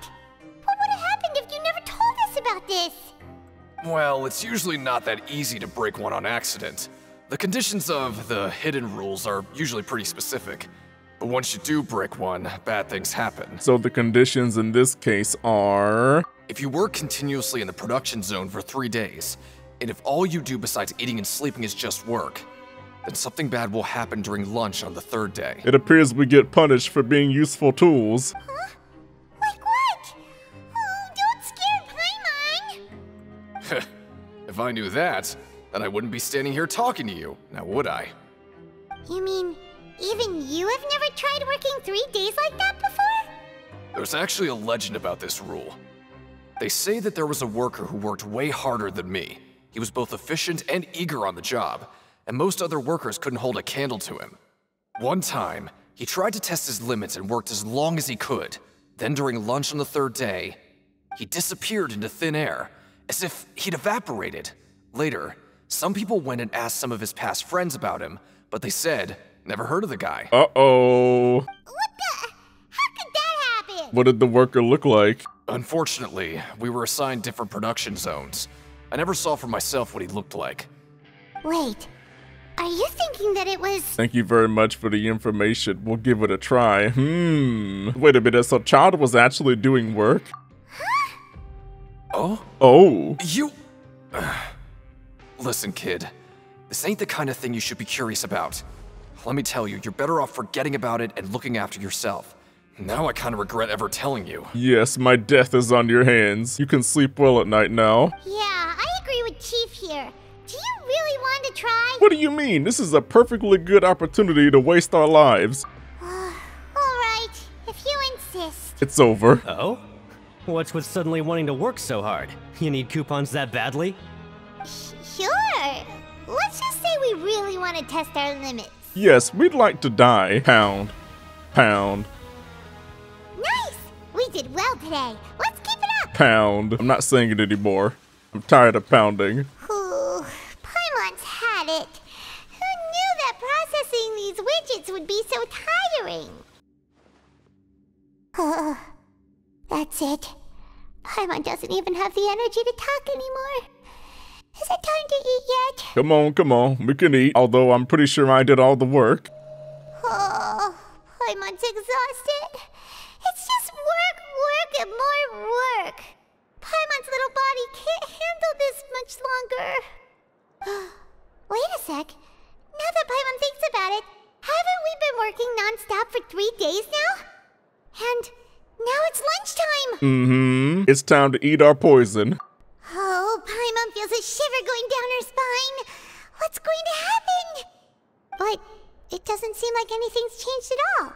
What would have happened if you never told us about this? Well, it's usually not that easy to break one on accident. The conditions of the hidden rules are usually pretty specific, but once you do break one, bad things happen. So the conditions in this case are... if you work continuously in the production zone for 3 days, and if all you do besides eating and sleeping is just work, then something bad will happen during lunch on the 3rd day. It appears we get punished for being useful tools. Huh? Like what? Oh, don't scare Paimon! If I knew that, then I wouldn't be standing here talking to you, now would I? You mean, even you have never tried working 3 days like that before? There's actually a legend about this rule. They say that there was a worker who worked way harder than me. He was both efficient and eager on the job, and most other workers couldn't hold a candle to him. One time, he tried to test his limits and worked as long as he could, Then during lunch on the third day, he disappeared into thin air, as if he'd evaporated. Later, some people went and asked some of his past friends about him, but they said, never heard of the guy. Uh-oh. What the? How could that happen? What did the worker look like? Unfortunately, we were assigned different production zones. I never saw for myself what he looked like. Wait, are you thinking that it was... Thank you very much for the information. We'll give it a try. Wait a minute, so Childe was actually doing work? Huh? Oh? Oh. You... Listen, kid. This ain't the kind of thing you should be curious about. Let me tell you, you're better off forgetting about it and looking after yourself. Now I kind of regret ever telling you. Yes, my death is on your hands. You can sleep well at night now. Yeah, I agree with Chief here. Do you really want to try? What do you mean? This is a perfectly good opportunity to waste our lives. Alright, if you insist. It's over. Oh? What's with suddenly wanting to work so hard? You need coupons that badly? Sure. Let's just say we really want to test our limits. Yes, we'd like to die. Pound. Pound. Nice! We did well today. Let's keep it up! Pound. I'm not saying it anymore. I'm tired of pounding. Ooh, Paimon's had it. Who knew that processing these widgets would be so tiring? Oh, that's it. Paimon doesn't even have the energy to talk anymore. Is it time to eat yet? Come on, we can eat. Although I'm pretty sure I did all the work. Oh, Paimon's exhausted. It's just work, work, and more work. Paimon's little body can't handle this much longer. Wait a sec. Now that Paimon thinks about it, haven't we been working non-stop for 3 days now? And now it's lunchtime. Mm-hmm. It's time to eat our poison. Oh, Paimon feels a shiver going down her spine. What's going to happen? But it doesn't seem like anything's changed at all.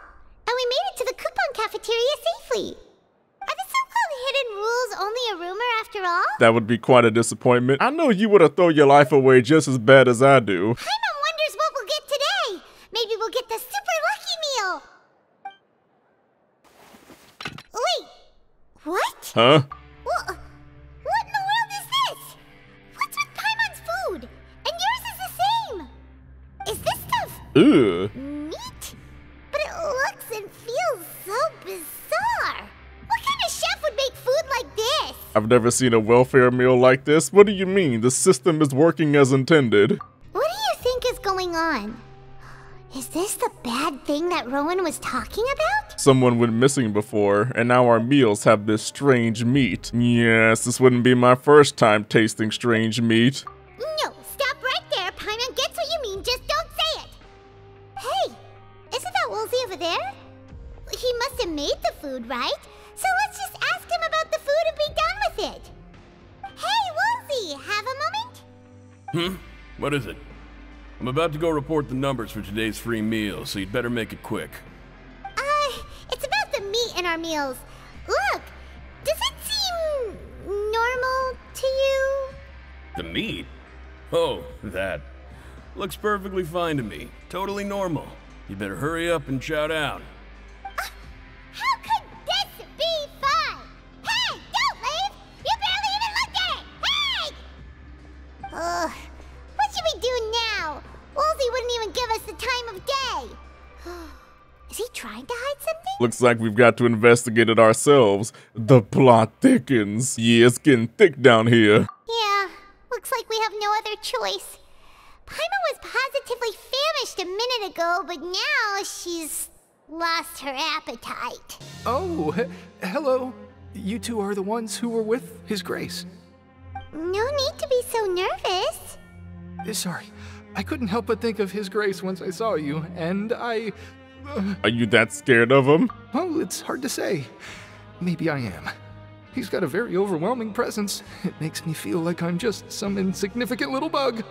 And we made it to the coupon cafeteria safely. Are the so-called hidden rules only a rumor after all? That would be quite a disappointment. I know you would have thrown your life away just as bad as I do. Paimon wonders what we'll get today. Maybe we'll get the super lucky meal. Wait, what? Huh? Well, Ew. Meat? But it looks and feels so bizarre. What kind of chef would make food like this? I've never seen a welfare meal like this. What do you mean? The system is working as intended. What do you think is going on? Is this the bad thing that Rowan was talking about? Someone went missing before, and now our meals have this strange meat. Yes, this wouldn't be my first time tasting strange meat. No, stop right there, Paimon gets what you mean, just don't say it. Hey, isn't that Wolsey over there? He must have made the food, right? So let's just ask him about the food and be done with it. Hey, Wolsey, have a moment? Hmm? What is it? I'm about to go report the numbers for today's free meal, so you'd better make it quick. It's about the meat in our meals. Look, does it seem normal to you? The meat? Oh, that. Looks perfectly fine to me. Totally normal. You better hurry up and chow down. How could this be fine? Hey, don't leave! You barely even looked at it! Hey! Ugh. What should we do now? Wolsey wouldn't even give us the time of day. Is he trying to hide something? Looks like we've got to investigate it ourselves. The plot thickens. Yeah, it's getting thick down here. Yeah, looks like we have no other choice. Paimon was positively famished a minute ago, but now she's lost her appetite. Oh, hello. You two are the ones who were with His Grace. No need to be so nervous. Sorry, I couldn't help but think of His Grace once I saw you, and I... Are you that scared of him? Well, it's hard to say. Maybe I am. He's got a very overwhelming presence. It makes me feel like I'm just some insignificant little bug.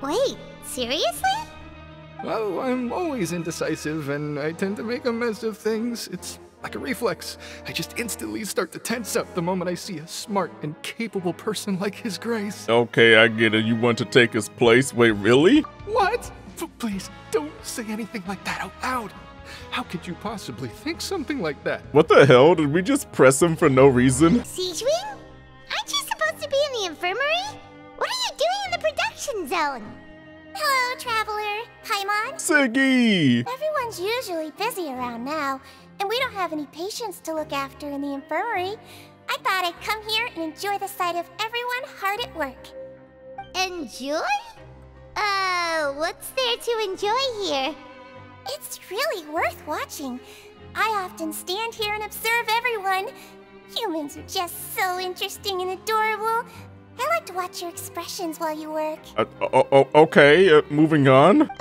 Wait, seriously? Well, I'm always indecisive, and I tend to make a mess of things. It's like a reflex. I just instantly start to tense up the moment I see a smart and capable person like His Grace. Okay, I get it. You want to take his place? Wait, really? What? Please, don't say anything like that out loud. How could you possibly think something like that? What the hell? Did we just press him for no reason? Sigewinne? Aren't you supposed to be in the infirmary? What are you doing in the production zone? Hello, Traveler. Paimon? Siggy! Everyone's usually busy around now, and we don't have any patients to look after in the infirmary. I thought I'd come here and enjoy the sight of everyone hard at work. Enjoy? What's there to enjoy here? It's really worth watching. I often stand here and observe everyone. Humans are just so interesting and adorable. I like to watch your expressions while you work. Okay, moving on. Are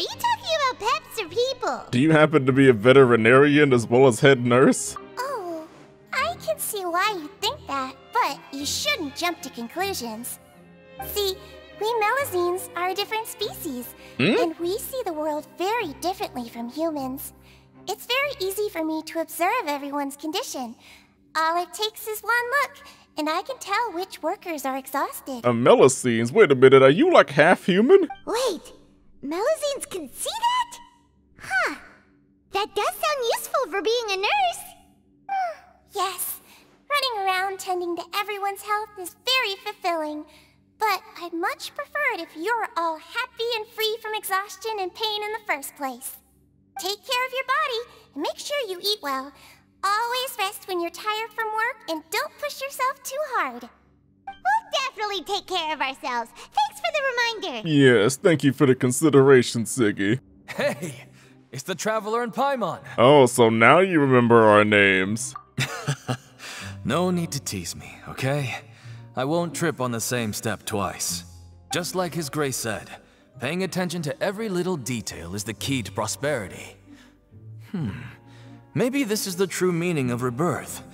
you talking about pets or people? Do you happen to be a veterinarian as well as head nurse? Oh, I can see why you think that, but you shouldn't jump to conclusions. See, we Melazines are a different species, and we see the world very differently from humans. It's very easy for me to observe everyone's condition. All it takes is one look, and I can tell which workers are exhausted. Melazines? Wait a minute, are you like half human? Wait, Melazines can see that? Huh, that does sound useful for being a nurse. Yes, running around tending to everyone's health is very fulfilling. But I'd much prefer it if you're all happy and free from exhaustion and pain in the first place. Take care of your body and make sure you eat well. Always rest when you're tired from work and don't push yourself too hard. We'll definitely take care of ourselves. Thanks for the reminder. Yes, thank you for the consideration, Siggy. Hey, it's the Traveler and Paimon. Oh, so now you remember our names. No need to tease me, okay? I won't trip on the same step twice. Just like His Grace said, paying attention to every little detail is the key to prosperity. Maybe this is the true meaning of rebirth,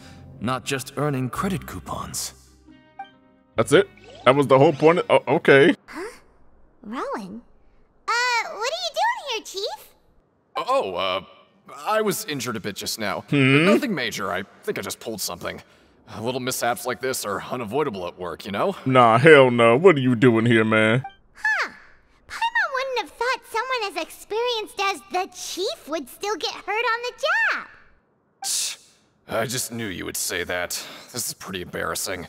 not just earning credit coupons. That's it? That was the whole point? Oh, okay. Huh? Rowan? What are you doing here, Chief? Oh, I was injured a bit just now. Nothing major, I think I just pulled something. Little mishaps like this are unavoidable at work, you know? Nah, hell no. What are you doing here, man? Huh. Paimon wouldn't have thought someone as experienced as the Chief would still get hurt on the job. Shh. I just knew you would say that. This is pretty embarrassing.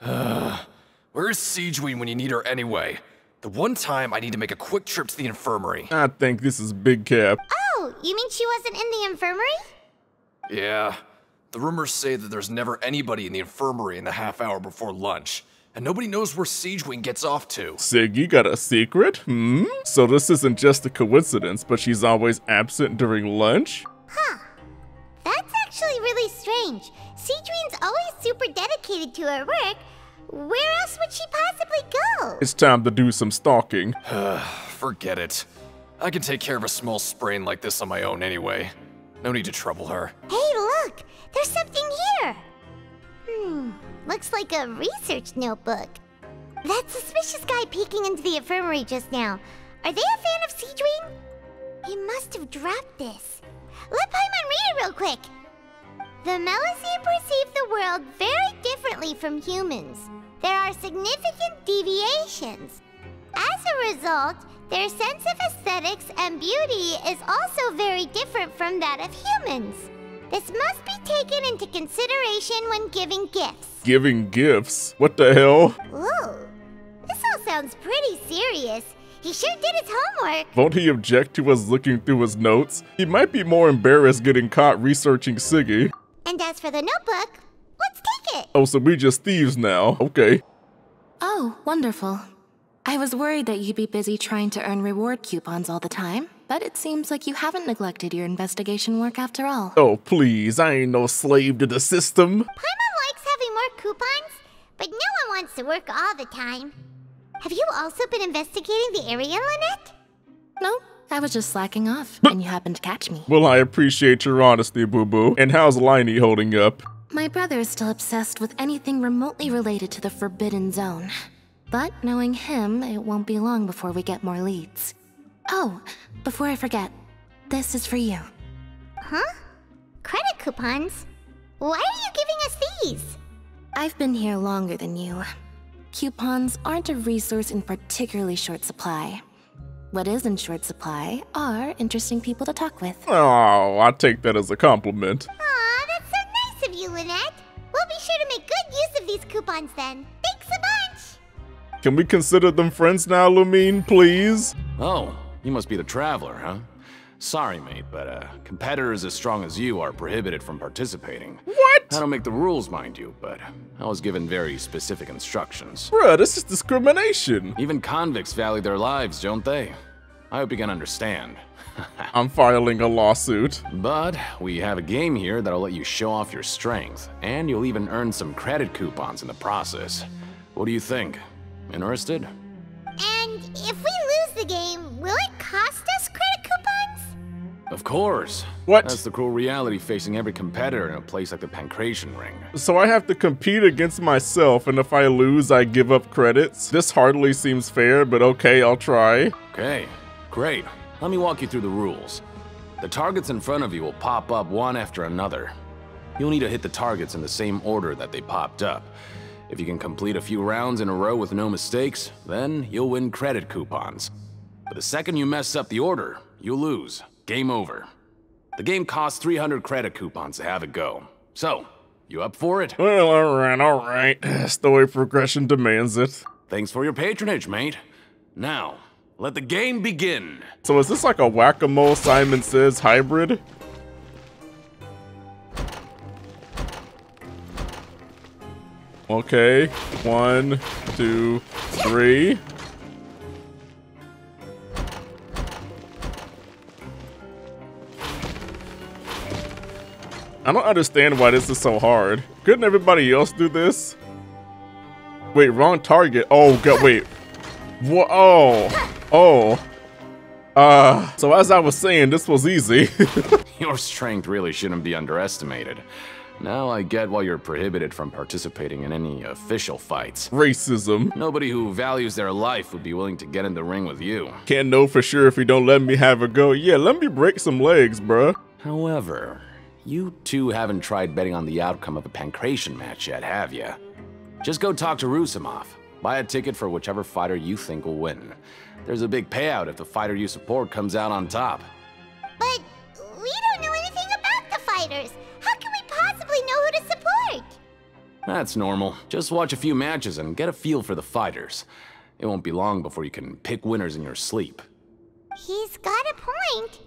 Where's Sigewinne when you need her anyway? The one time I need to make a quick trip to the infirmary. I think this is big cap. Oh, you mean she wasn't in the infirmary? Yeah. The rumors say that there's never anybody in the infirmary in the half hour before lunch, and nobody knows where Sigewinne gets off to. Siggy got a secret? So this isn't just a coincidence, but she's always absent during lunch? Huh. That's actually really strange. Sigewinne's always super dedicated to her work. Where else would she possibly go? It's time to do some stalking. Forget it. I can take care of a small sprain like this on my own anyway. No need to trouble her. Hey, look! There's something here! Looks like a research notebook. That suspicious guy peeking into the infirmary just now. Are they a fan of Sigewinne? He must have dropped this. Let Paimon read it real quick! The Melazine perceive the world very differently from humans. There are significant deviations. As a result, their sense of aesthetics and beauty is also very different from that of humans. This must be taken into consideration when giving gifts. Giving gifts? What the hell? Ooh, this all sounds pretty serious. He sure did his homework. Won't he object to us looking through his notes? He might be more embarrassed getting caught researching Siggy. And as for the notebook, let's take it. Oh, so we just thieves now. Okay. Oh, wonderful. I was worried that you'd be busy trying to earn reward coupons all the time, but it seems like you haven't neglected your investigation work after all. Oh, please, I ain't no slave to the system. Paimon likes having more coupons, but no one wants to work all the time. Have you also been investigating the area, Lynette? No, I was just slacking off, and you happened to catch me. Well, I appreciate your honesty, boo-boo. And how's Linney holding up? My brother is still obsessed with anything remotely related to the Forbidden Zone. But knowing him, it won't be long before we get more leads. Oh, before I forget, this is for you. Huh? Credit coupons? Why are you giving us these? I've been here longer than you. Coupons aren't a resource in particularly short supply. What is in short supply are interesting people to talk with. Oh, I take that as a compliment. Aw, that's so nice of you, Lynette. We'll be sure to make good use of these coupons then. Thanks a bunch! Can we consider them friends now, Lumine, please? Oh, you must be the Traveler, huh? Sorry, mate, but competitors as strong as you are prohibited from participating. What? I don't make the rules, mind you, but I was given very specific instructions. Bruh, this is discrimination. Even convicts value their lives, don't they? I hope you can understand. I'm filing a lawsuit. But we have a game here that'll let you show off your strength, and you'll even earn some credit coupons in the process. What do you think? Interested? And if we lose the game, will it cost us credit coupons? Of course. What? That's the cruel reality facing every competitor in a place like the Pancration Ring. So I have to compete against myself, and if I lose, I give up credits? This hardly seems fair, but okay, I'll try. Okay, great. Let me walk you through the rules. The targets in front of you will pop up one after another. You'll need to hit the targets in the same order that they popped up. If you can complete a few rounds in a row with no mistakes, then you'll win credit coupons. But the second you mess up the order, you lose. Game over. The game costs 300 credit coupons to have a go. So, you up for it? Well, all right. Story progression demands it. Thanks for your patronage, mate. Now, let the game begin. So is this like a whack-a-mole Simon Says hybrid? Okay, 1, 2, 3. I don't understand why this is so hard. Couldn't everybody else do this? Wait, wrong target. Oh, God, wait. Whoa, so as I was saying, this was easy. Your strength really shouldn't be underestimated. Now I get why you're prohibited from participating in any official fights. Racism. Nobody who values their life would be willing to get in the ring with you. Can't know for sure if you don't let me have a go. Yeah, let me break some legs, bruh. However, you two haven't tried betting on the outcome of a Pancration match yet, have you? Just go talk to Rusimov. Buy a ticket for whichever fighter you think will win. There's a big payout if the fighter you support comes out on top. But we don't know anything about the fighters. How can we possibly know who to support? That's normal. Just watch a few matches and get a feel for the fighters. It won't be long before you can pick winners in your sleep. He's got a point.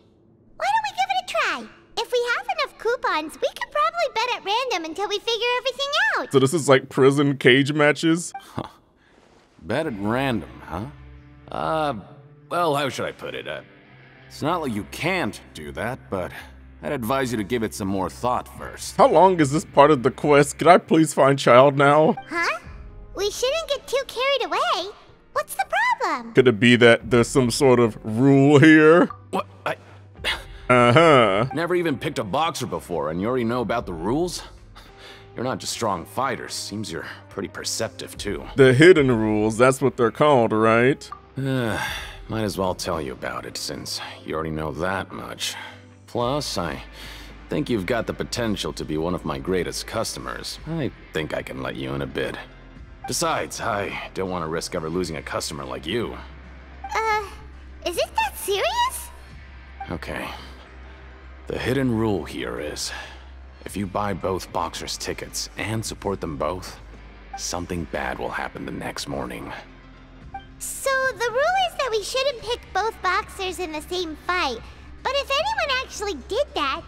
Why don't we give it a try? If we have enough coupons, we could probably bet at random until we figure everything out. So this is like prison cage matches? Huh. Bet at random, huh? Well, how should I put it? It's not like you can't do that, but I'd advise you to give it some more thought first. How long is this part of the quest? Can I please find Childe now? Huh? We shouldn't get too carried away. What's the problem? Could it be that there's some sort of rule here? What? Never even picked a boxer before, and you already know about the rules? You're not just strong fighters. Seems you're pretty perceptive, too. The hidden rules, that's what they're called, right? Might as well tell you about it, since you already know that much. Plus, I think you've got the potential to be one of my greatest customers. I think I can let you in a bid. Besides, I don't want to risk ever losing a customer like you. Is it that serious? Okay. The hidden rule here is, if you buy both boxers' tickets and support them both, something bad will happen the next morning. So the rule is that we shouldn't pick both boxers in the same fight, but if anyone actually did that,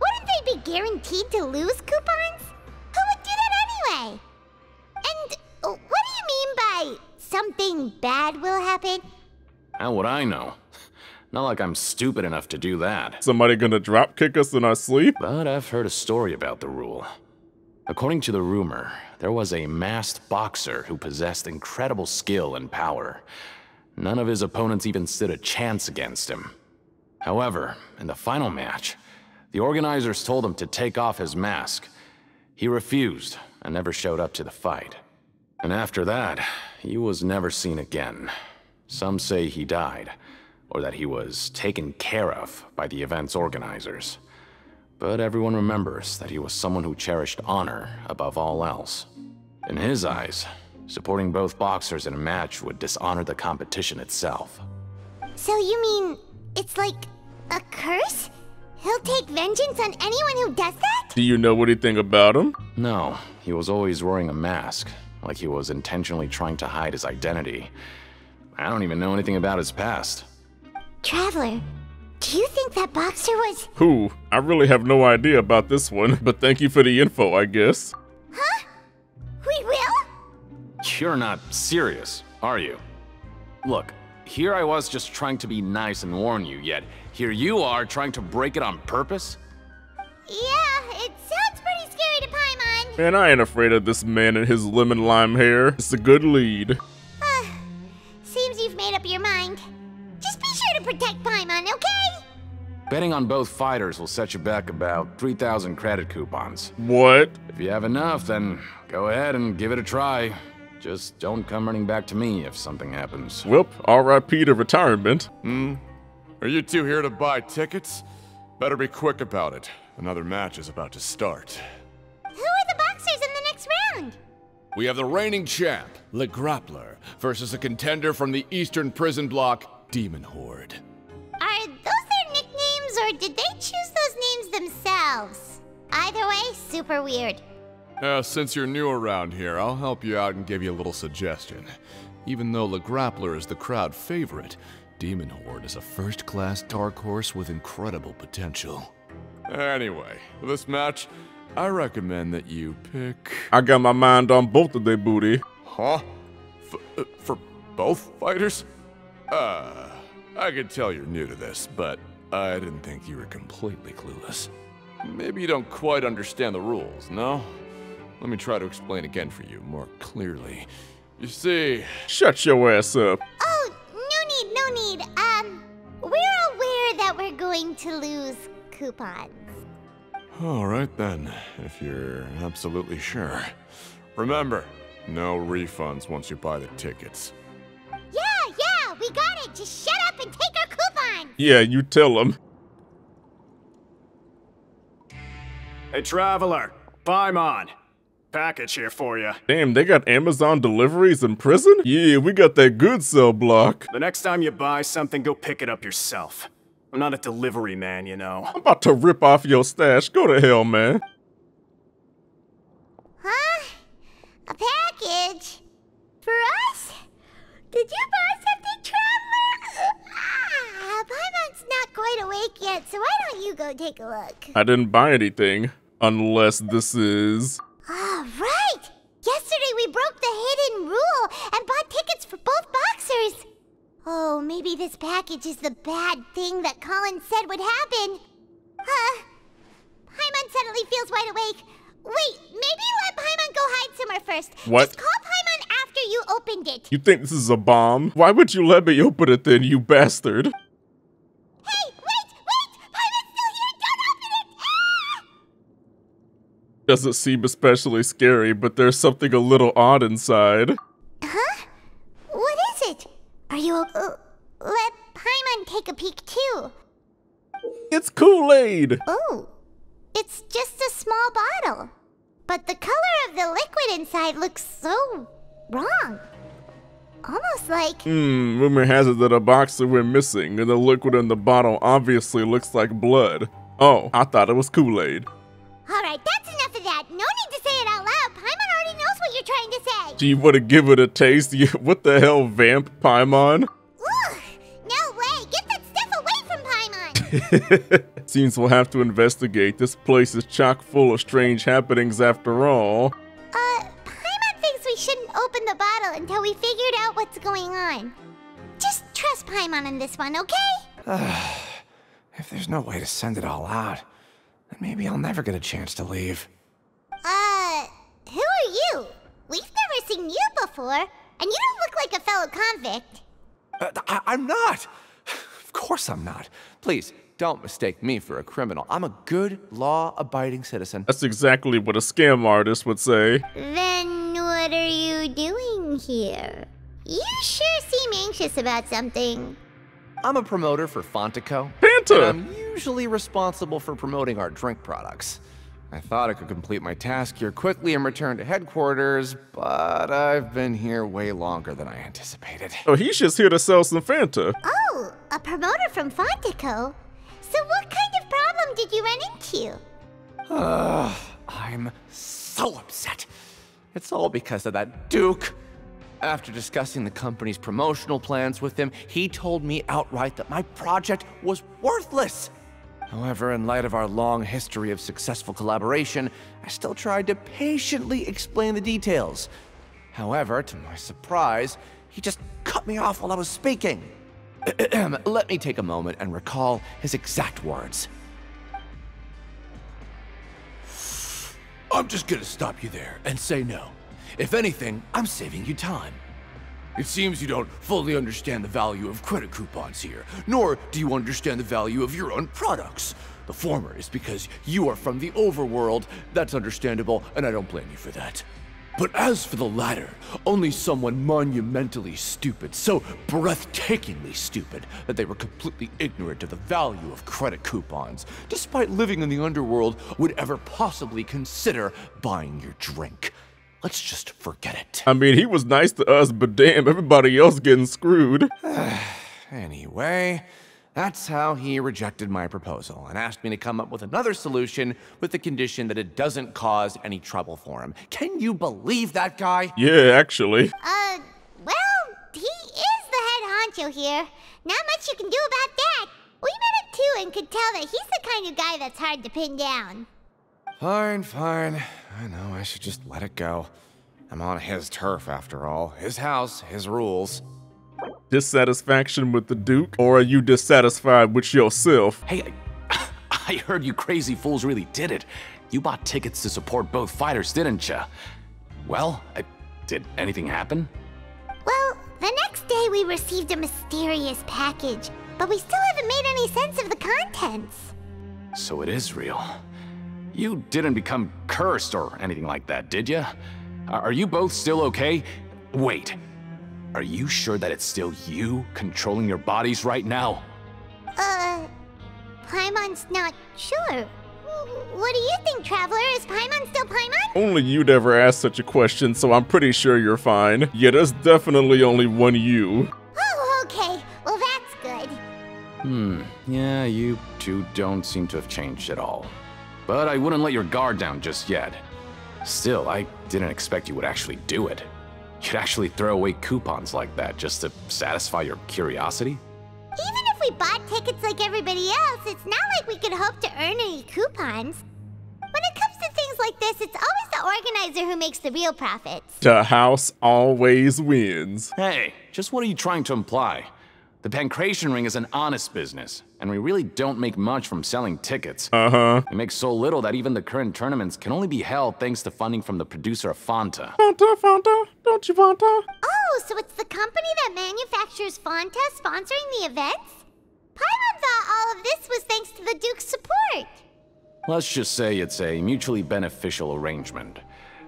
wouldn't they be guaranteed to lose coupons? Who would do that anyway? And what do you mean by something bad will happen? How would I know? Not like I'm stupid enough to do that. Somebody gonna drop kick us in our sleep? But I've heard a story about the rule. According to the rumor, there was a masked boxer who possessed incredible skill and power. None of his opponents even stood a chance against him. However, in the final match, the organizers told him to take off his mask. He refused and never showed up to the fight. And after that, he was never seen again. Some say he died, or that he was taken care of by the event's organizers. But everyone remembers that he was someone who cherished honor above all else. In his eyes, supporting both boxers in a match would dishonor the competition itself. So you mean it's like a curse? He'll take vengeance on anyone who does that? Do you know anything about him? No, he was always wearing a mask, like he was intentionally trying to hide his identity. I don't even know anything about his past. Traveler, do you think that boxer was... Who? I really have no idea about this one, but thank you for the info, I guess. Huh? We will? You're not serious, are you? Look. Here I was just trying to be nice and warn you, yet here you are trying to break it on purpose? Yeah, it sounds pretty scary to Paimon. Man, I ain't afraid of this man and his lemon lime hair. It's a good lead. Seems you've made up your mind. Just be sure to protect Paimon, okay? Betting on both fighters will set you back about 3,000 credit coupons. What? If you have enough, then go ahead and give it a try. Just don't come running back to me if something happens. Whoop, R.I.P. to retirement. Are you two here to buy tickets? Better be quick about it. Another match is about to start. Who are the boxers in the next round? We have the reigning champ, Le Grappler, versus a contender from the Eastern Prison Block, Demon Horde. Are those their nicknames, or did they choose those names themselves? Either way, super weird. Since you're new around here, I'll help you out and give you a little suggestion. Even though Le Grappler is the crowd favorite, Demon Horde is a first-class dark horse with incredible potential. Anyway, for this match, I recommend that you pick... I got my mind on both of their booty. Huh? For both fighters? I could tell you're new to this, but I didn't think you were completely clueless. Maybe you don't quite understand the rules, no? Let me try to explain again for you more clearly. You see... Shut your ass up. Oh, no need. We're aware that we're going to lose coupons. All right then, if you're absolutely sure. Remember, no refunds once you buy the tickets. Yeah, we got it. Just shut up and take our coupons. Yeah, you tell them. Hey, Traveler. Paimon. Package here for you. Damn, they got Amazon deliveries in prison? Yeah, we got that good cell block. The next time you buy something, go pick it up yourself. I'm not a delivery man, you know. I'm about to rip off your stash. Go to hell, man. Huh? A package? For us? Did you buy something, Traveler? Paimon's not quite awake yet, so why don't you go take a look? I didn't buy anything. Unless this is... Oh, right! Yesterday we broke the hidden rule and bought tickets for both boxers! Oh, maybe this package is the bad thing that Colin said would happen. Paimon suddenly feels wide awake. Wait, maybe let Paimon go hide somewhere first. What? Just call Paimon after you opened it. You think this is a bomb? Why would you let me open it then, you bastard? Hey, wait! Paimon's still here! Don't open it! Ah! Doesn't seem especially scary, but there's something a little odd inside. Huh? What is it? Are you let Paimon take a peek too. It's Kool-Aid! Oh, it's just a small bottle. But the color of the liquid inside looks so wrong. Almost like... rumor has it that a boxer went missing, and the liquid in the bottle obviously looks like blood. Oh, I thought it was Kool-Aid. Alright, that's enough of that. No need to say it out loud. Paimon already knows what you're trying to say. Do you want to give it a taste? What the hell, vamp, Paimon? Ooh, no way. Get that stuff away from Paimon. Seems we'll have to investigate. This place is chock full of strange happenings after all. Shouldn't open the bottle until we figured out what's going on. Just trust Paimon in this one, okay? If there's no way to send it all out, then maybe I'll never get a chance to leave. Who are you? We've never seen you before, and you don't look like a fellow convict. I'm not! Of course I'm not. Please, don't mistake me for a criminal. I'm a good, law-abiding citizen. That's exactly what a scam artist would say. Then... what are you doing here? You sure seem anxious about something. I'm a promoter for Fontaine. Fanta! I'm usually responsible for promoting our drink products. I thought I could complete my task here quickly and return to headquarters, but I've been here way longer than I anticipated. Oh, he's just here to sell some Fanta. Oh, a promoter from Fontico. So what kind of problem did you run into? I'm so upset. It's all because of that Duke. After discussing the company's promotional plans with him, he told me outright that my project was worthless. However, in light of our long history of successful collaboration, I still tried to patiently explain the details. However, to my surprise, he just cut me off while I was speaking. Let me take a moment and recall his exact words. I'm just gonna stop you there and say no. If anything, I'm saving you time. It seems you don't fully understand the value of credit coupons here, nor do you understand the value of your own products. The former is because you are from the overworld. That's understandable, and I don't blame you for that. But as for the latter, only someone monumentally stupid, so breathtakingly stupid that they were completely ignorant of the value of credit coupons, despite living in the underworld, would ever possibly consider buying your drink. Let's just forget it. I mean, he was nice to us, but damn, everybody else getting screwed. Anyway, that's how he rejected my proposal and asked me to come up with another solution with the condition that it doesn't cause any trouble for him. Can you believe that guy? Yeah, actually. Well, he is the head honcho here. Not much you can do about that. We met him too and could tell that he's the kind of guy that's hard to pin down. Fine, fine. I know, I should just let it go. I'm on his turf after all. His house, his rules. Dissatisfaction with the Duke? Or are you dissatisfied with yourself? Hey, I heard you crazy fools really did it. You bought tickets to support both fighters, didn't you? Well, did anything happen? Well, the next day we received a mysterious package, but we still haven't made any sense of the contents. So it is real. You didn't become cursed or anything like that, did you? Are you both still okay? Wait, are you sure that it's still you controlling your bodies right now? Paimon's not sure. What do you think, Traveler? Is Paimon still Paimon? Only you'd ever ask such a question, so I'm pretty sure you're fine. Yeah, there's definitely only one you. Oh, okay. Well, that's good. Yeah, you two don't seem to have changed at all. But I wouldn't let your guard down just yet. Still, I didn't expect you would actually do it. You'd actually throw away coupons like that just to satisfy your curiosity? Even if we bought tickets like everybody else, it's not like we could hope to earn any coupons. When it comes to things like this, it's always the organizer who makes the real profits. The house always wins. Hey, just what are you trying to imply? The Pancration ring is an honest business, and we really don't make much from selling tickets. We make so little that even the current tournaments can only be held thanks to funding from the producer of Fanta. Fanta, don't you Fanta? Oh, so it's the company that manufactures Fanta sponsoring the events? Paimon thought all of this was thanks to the Duke's support. Let's just say it's a mutually beneficial arrangement.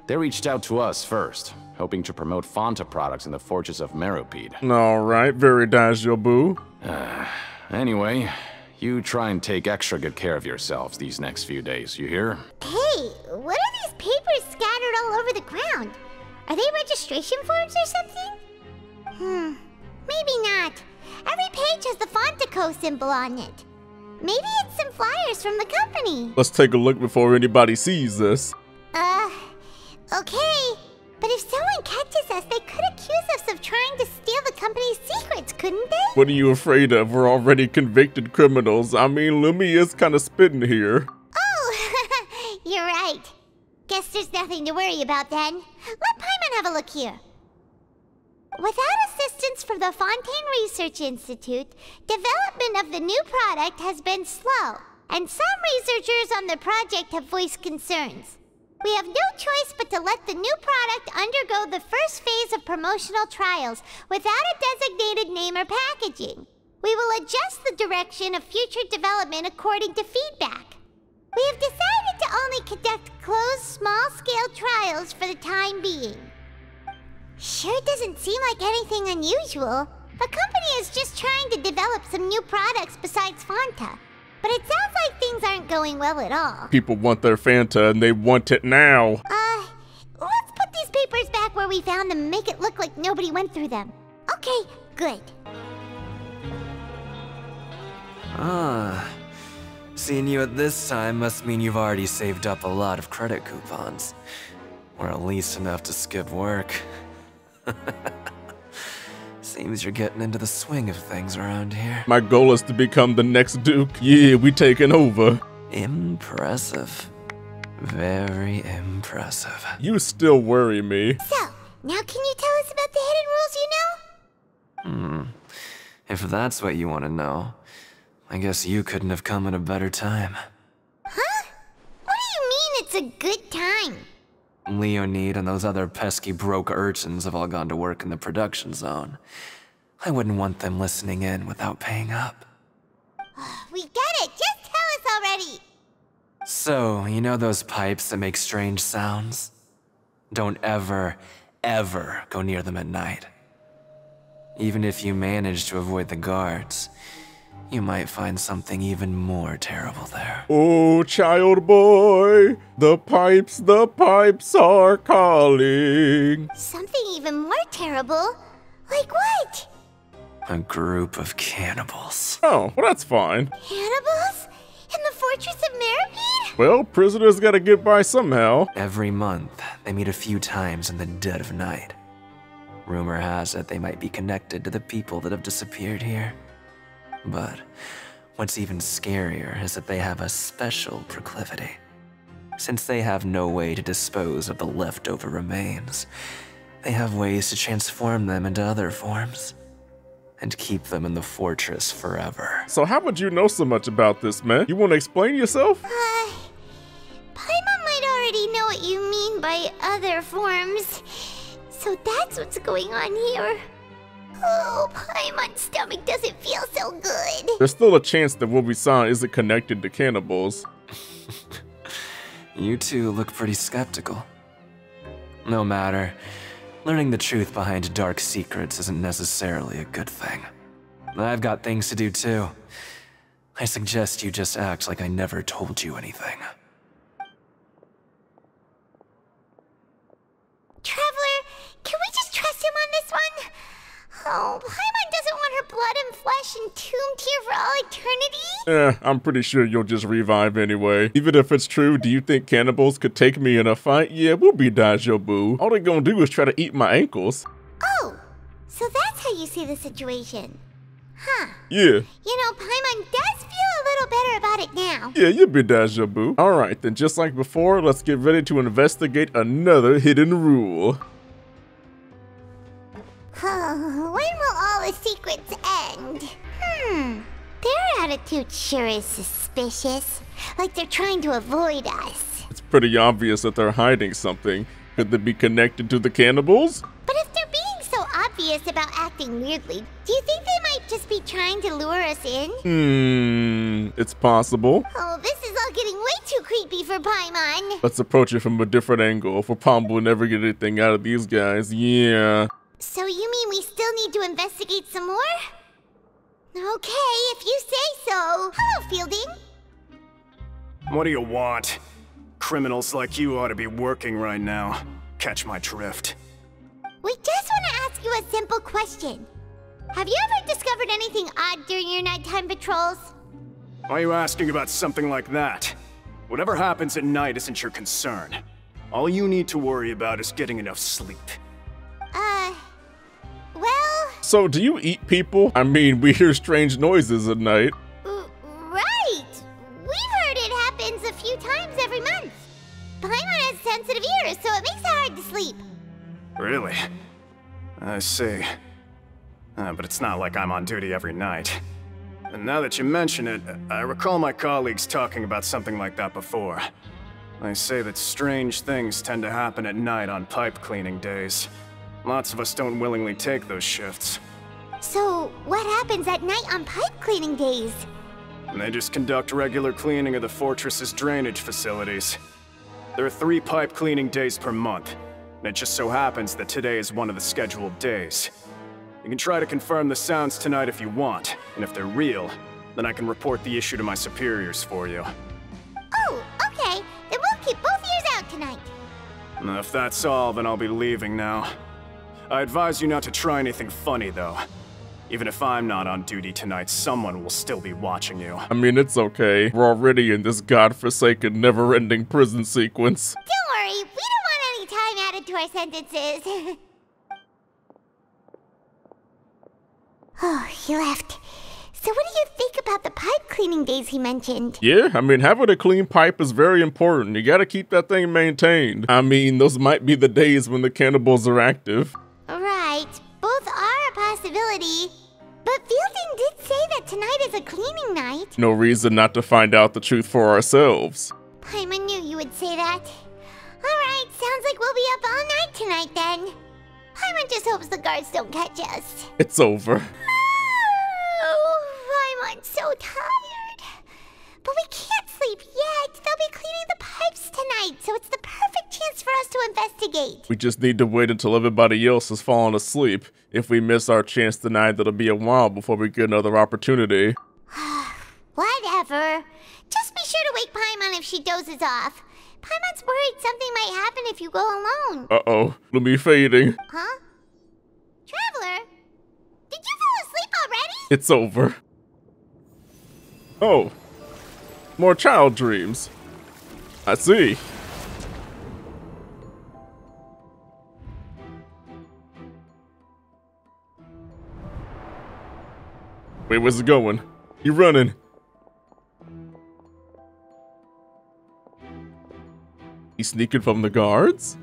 They reached out to us first, hoping to promote Fanta products in the Fortress of Meropide. Alright, very dajou boo. Anyway, you try and take extra good care of yourselves these next few days, you hear? Hey, what are these papers scattered all over the ground? Are they registration forms or something? Maybe not. Every page has the Fontico symbol on it. Maybe it's some flyers from the company. Let's take a look before anybody sees this. Okay. But if someone catches us, they could accuse us of trying to steal the company's secrets, couldn't they? What are you afraid of? We're already convicted criminals. I mean, Lumi is kind of spitting here. Oh, you're right. Guess there's nothing to worry about then. Let Paimon have a look here. Without assistance from the Fontaine Research Institute, development of the new product has been slow, and some researchers on the project have voiced concerns. We have no choice but to let the new product undergo the first phase of promotional trials without a designated name or packaging. We will adjust the direction of future development according to feedback. We have decided to only conduct closed, small-scale trials for the time being. Sure doesn't seem like anything unusual. The company is just trying to develop some new products besides Fanta. But it sounds like things aren't going well at all. People want their Fanta and they want it now. Let's put these papers back where we found them and make it look like nobody went through them. Okay, good. Ah. Seeing you at this time must mean you've already saved up a lot of credit coupons. Or at least enough to skip work. Seems you're getting into the swing of things around here. My goal is to become the next Duke. Yeah, we taking over. Impressive. Very impressive. You still worry me. So, now can you tell us about the hidden rules you know? If that's what you want to know, I guess you couldn't have come at a better time. Huh? What do you mean it's a good time? Leonid and those other pesky broke urchins have all gone to work in the production zone. I wouldn't want them listening in without paying up. We get it! Just tell us already! So, you know those pipes that make strange sounds? Don't ever, ever go near them at night. Even if you manage to avoid the guards, you might find something even more terrible there. Oh, child boy, the pipes are calling. Something even more terrible? Like what? A group of cannibals. Oh, well, that's fine. Cannibals? In the Fortress of Meropide? Well, prisoners gotta get by somehow. Every month, they meet a few times in the dead of night. Rumor has it they might be connected to the people that have disappeared here. But what's even scarier is that they have a special proclivity. Since they have no way to dispose of the leftover remains, they have ways to transform them into other forms and keep them in the fortress forever. So how would you know so much about this, man? You want to explain yourself? Paimon might already know what you mean by other forms. So that's what's going on here. Oh, Paimon's stomach doesn't feel so good. There's still a chance that what we saw isn't connected to cannibals. You two look pretty skeptical. No matter. Learning the truth behind dark secrets isn't necessarily a good thing. I've got things to do too. I suggest you just act like I never told you anything. Traveler, can we just trust him on this one? Oh, Paimon doesn't want her blood and flesh entombed here for all eternity? I'm pretty sure you'll just revive anyway. Even if it's true, do you think cannibals could take me in a fight? Yeah, we'll be Daijoubu. All they're gonna do is try to eat my ankles. Oh, so that's how you see the situation. Huh. Yeah. You know, Paimon does feel a little better about it now. Yeah, you'll be Daijoubu. All right, then just like before, let's get ready to investigate another hidden rule. When will all the secrets end? Their attitude sure is suspicious. Like they're trying to avoid us. It's pretty obvious that they're hiding something. Could they be connected to the cannibals? But if they're being so obvious about acting weirdly, do you think they might just be trying to lure us in? It's possible. Oh, this is all getting way too creepy for Paimon. Let's approach it from a different angle, for Paimon will never get anything out of these guys. Yeah. So you mean we still need to investigate some more? Okay, if you say so. Hello, Fielding. What do you want? Criminals like you ought to be working right now. Catch my drift. We just want to ask you a simple question. Have you ever discovered anything odd during your nighttime patrols? Why are you asking about something like that? Whatever happens at night isn't your concern. All you need to worry about is getting enough sleep. Well... So, do you eat people? I mean, we hear strange noises at night. Right! We've heard it happens a few times every month. Paimon has sensitive ears, so it makes it hard to sleep. Really? I see. But it's not like I'm on duty every night. And now that you mention it, I recall my colleagues talking about something like that before. They say that strange things tend to happen at night on pipe cleaning days. Lots of us don't willingly take those shifts. So, what happens at night on pipe cleaning days? They just conduct regular cleaning of the fortress's drainage facilities. There are 3 pipe cleaning days per month, and it just so happens that today is one of the scheduled days. You can try to confirm the sounds tonight if you want, and if they're real, then I can report the issue to my superiors for you. Oh, okay. Then we'll keep both ears out tonight. If that's all, then I'll be leaving now. I advise you not to try anything funny, though. Even if I'm not on duty tonight, someone will still be watching you. I mean, it's okay. We're already in this godforsaken, never-ending prison sequence. Don't worry, we don't want any time added to our sentences. Oh, he left. So what do you think about the pipe cleaning days he mentioned? Yeah, I mean, having a clean pipe is very important. You gotta keep that thing maintained. I mean, those might be the days when the cannibals are active. Right, both are a possibility. But Fielding did say that tonight is a cleaning night. No reason not to find out the truth for ourselves. Paimon knew you would say that. Alright, sounds like we'll be up all night tonight then. Paimon just hopes the guards don't catch us. It's over. I'm so tired, but we can't sleep yet. They'll be cleaning the pipes tonight, so it's the perfect chance for us to investigate. We just need to wait until everybody else has fallen asleep. If we miss our chance tonight, that'll be a while before we get another opportunity. Whatever. Just be sure to wake Paimon if she dozes off. Paimon's worried something might happen if you go alone. Uh-oh. It'll be fading. Huh? Traveler? Did you fall asleep already? It's over. Oh, more child dreams. I see. Wait, where's it going? You're running. He's sneaking from the guards?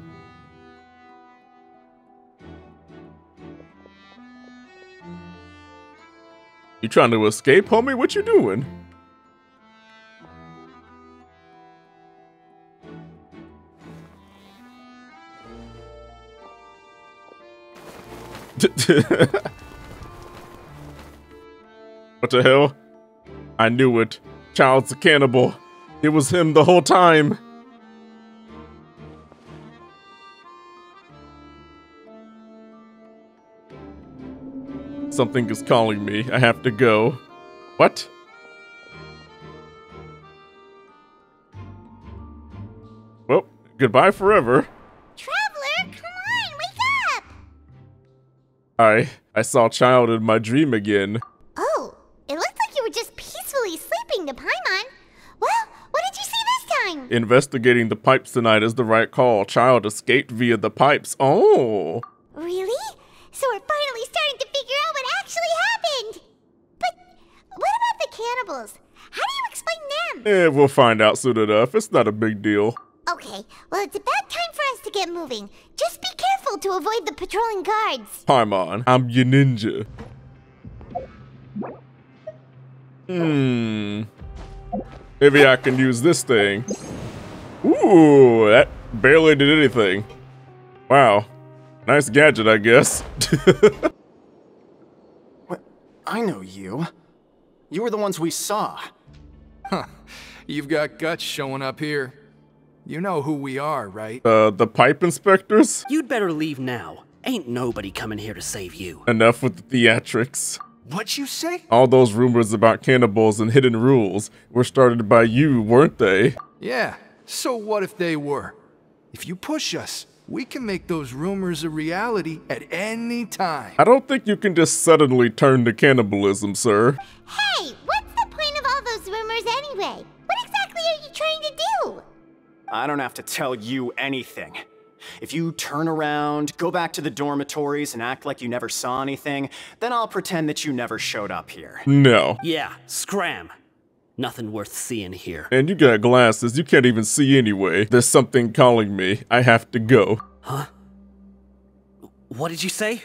You trying to escape, homie? What you doing? What the hell? I knew it. Childe's a cannibal. It was him the whole time. Something is calling me. I have to go. What? Well, goodbye forever. I saw Childe in my dream again. Oh, it looked like you were just peacefully sleeping to Paimon. Well, what did you see this time? Investigating the pipes tonight is the right call. Childe escaped via the pipes. Oh. Really? So we're finally starting to figure out what actually happened. But what about the cannibals? How do you explain them? Eh, we'll find out soon enough. It's not a big deal. Okay, well, it's about time for us to get moving. Just be careful to avoid the patrolling guards. Paimon, I'm your ninja. Maybe I can use this thing. Ooh, that barely did anything. Wow. Nice gadget, I guess. Well, I know you. You were the ones we saw. Huh. You've got guts showing up here. You know who we are, right? The pipe inspectors? You'd better leave now. Ain't nobody coming here to save you. Enough with the theatrics. What you say? All those rumors about cannibals and hidden rules were started by you, weren't they? Yeah, so what if they were? If you push us, we can make those rumors a reality at any time. I don't think you can just suddenly turn to cannibalism, sir. Hey, what's the point of all those rumors anyway? What exactly are you trying to do? I don't have to tell you anything. If you turn around, go back to the dormitories, and act like you never saw anything, then I'll pretend that you never showed up here. No. Yeah, scram. Nothing worth seeing here. And you got glasses. You can't even see anyway. There's something calling me. I have to go. Huh? What did you say?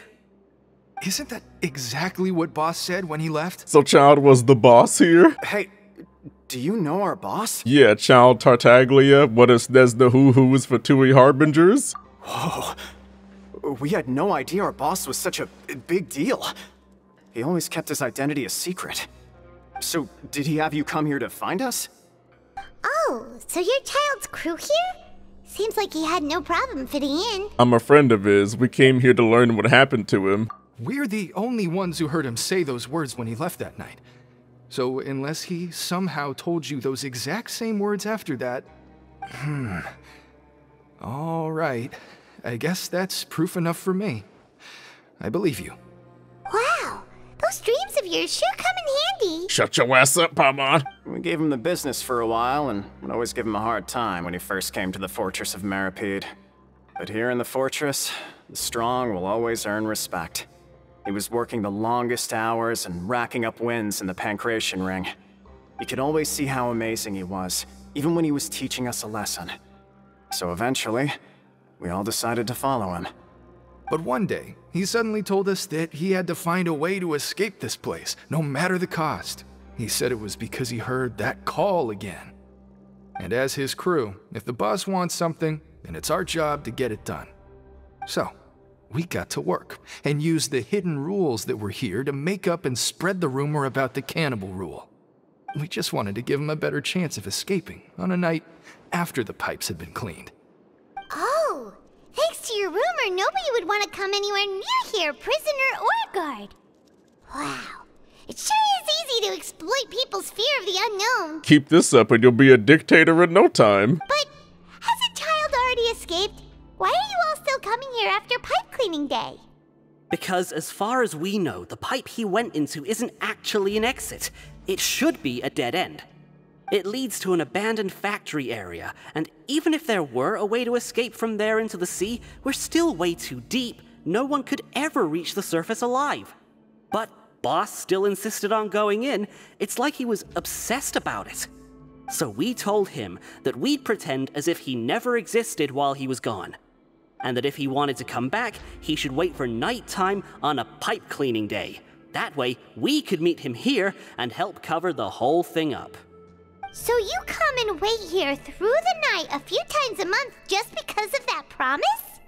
Isn't that exactly what boss said when he left? So Childe was the boss here? Hey. Do you know our boss? Yeah, Childe Tartaglia, what is Snezhnaya who is Fatui Harbingers? Whoa, we had no idea our boss was such a big deal. He always kept his identity a secret. So, did he have you come here to find us? Oh, so you're Childe's crew here? Seems like he had no problem fitting in. I'm a friend of his. We came here to learn what happened to him. We're the only ones who heard him say those words when he left that night. So unless he somehow told you those exact same words after that... All right. I guess that's proof enough for me. I believe you. Wow! Those Those dreams of yours sure come in handy. Shut your ass up, Paimon. We gave him the business for a while, and would always give him a hard time when he first came to the Fortress of Meropide. But here in the Fortress, the strong will always earn respect. He was working the longest hours and racking up wins in the Pancration ring. You could always see how amazing he was, even when he was teaching us a lesson. So eventually, we all decided to follow him. But one day, he suddenly told us that he had to find a way to escape this place, no matter the cost. He said it was because he heard that call again. And as his crew, if the boss wants something, then it's our job to get it done. So, we got to work, and used the hidden rules that were here to make up and spread the rumor about the cannibal rule. We just wanted to give him a better chance of escaping on a night after the pipes had been cleaned. Oh, thanks to your rumor, nobody would want to come anywhere near here, prisoner or guard. Wow. It sure is easy to exploit people's fear of the unknown. Keep this up and you'll be a dictator in no time. But hasn't Childe already escaped? Why are you all still coming here after pipe cleaning day? Because as far as we know, the pipe he went into isn't actually an exit. It should be a dead end. It leads to an abandoned factory area, and even if there were a way to escape from there into the sea, we're still way too deep. No one could ever reach the surface alive. But boss still insisted on going in. It's like he was obsessed about it. So we told him that we'd pretend as if he never existed while he was gone, and that if he wanted to come back, he should wait for nighttime on a pipe cleaning day. That way, we could meet him here and help cover the whole thing up. So you come and wait here through the night a few times a month just because of that promise?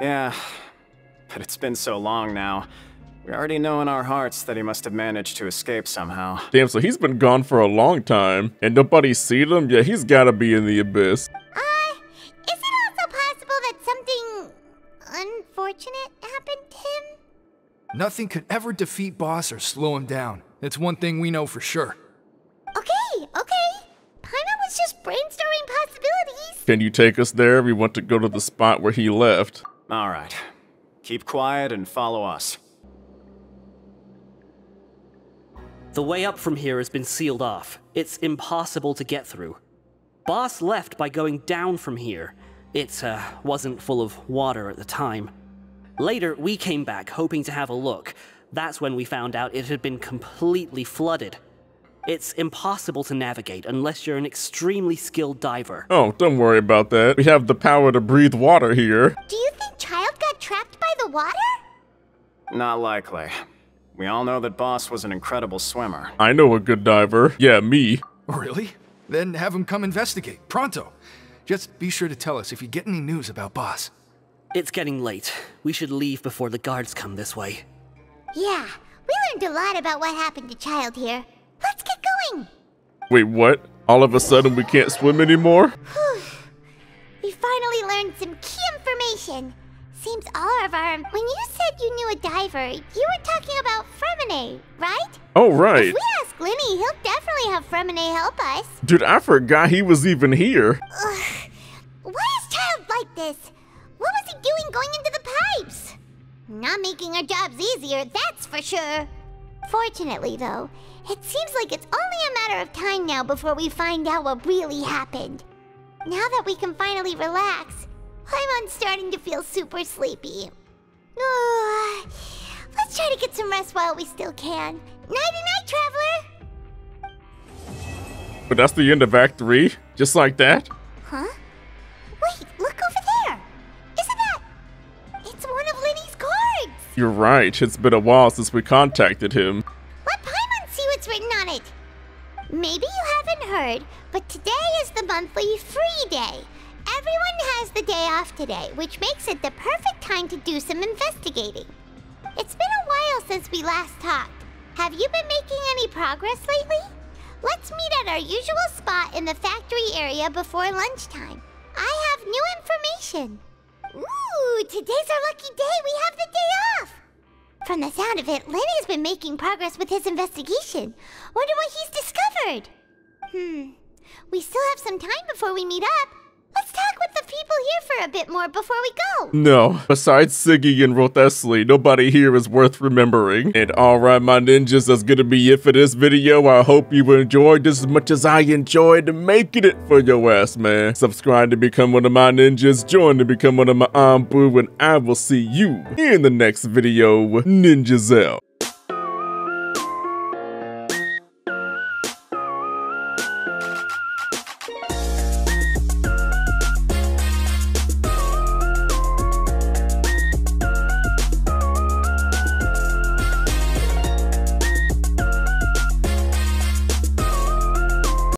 Yeah, but it's been so long now. We already know in our hearts that he must have managed to escape somehow. Damn, so he's been gone for a long time, and nobody's seen him? Yeah, he's gotta be in the Abyss. Is it also possible that something unfortunate happened to him? Nothing could ever defeat boss or slow him down. That's one thing we know for sure. Okay. Paimon was just brainstorming possibilities. Can you take us there? We want to go to the spot where he left. All right. Keep quiet and follow us. The way up from here has been sealed off. It's impossible to get through. Boss left by going down from here. It wasn't full of water at the time. Later, we came back, hoping to have a look. That's when we found out it had been completely flooded. It's impossible to navigate unless you're an extremely skilled diver. Oh, don't worry about that. We have the power to breathe water here. Do you think Childe got trapped by the water? Not likely. We all know that boss was an incredible swimmer. I know a good diver. Yeah, me. Really? Then have him come investigate, pronto. Just be sure to tell us if you get any news about boss. It's getting late. We should leave before the guards come this way. Yeah, we learned a lot about what happened to Childe here. Let's get going! Wait, what? All of a sudden we can't swim anymore? We finally learned some key information. Seems all of our... When you said you knew a diver, you were talking about Freminet, right? Oh, right. If we ask Linney, he'll definitely have Freminet help us. Dude, I forgot he was even here. Ugh. Why is Childe like this? What was he doing going into the pipes? Not making our jobs easier, that's for sure. Fortunately, though, it seems like it's only a matter of time now before we find out what really happened. Now that we can finally relax, Paimon's starting to feel super sleepy. Let's try to get some rest while we still can. Nighty-night, traveler! But that's the end of Act 3? Just like that? Huh? Wait, look over there! It's one of Linney's cards! You're right, it's been a while since we contacted him. Let Paimon see what's written on it! Maybe you haven't heard, but today is the monthly free day. Everyone has the day off today, which makes it the perfect time to do some investigating. It's been a while since we last talked. Have you been making any progress lately? Let's meet at our usual spot in the factory area before lunchtime. I have new information. Ooh, today's our lucky day. We have the day off. From the sound of it, Linney's been making progress with his investigation. Wonder what he's discovered. We still have some time before we meet up. Let's talk with the people here for a bit more before we go. No, besides Siggy and Wriothesley, nobody here is worth remembering. And alright, my ninjas, that's gonna be it for this video. I hope you enjoyed this as much as I enjoyed making it for your ass, man. Subscribe to become one of my ninjas, join to become one of my Anbu, and I will see you in the next video. Ninjas out.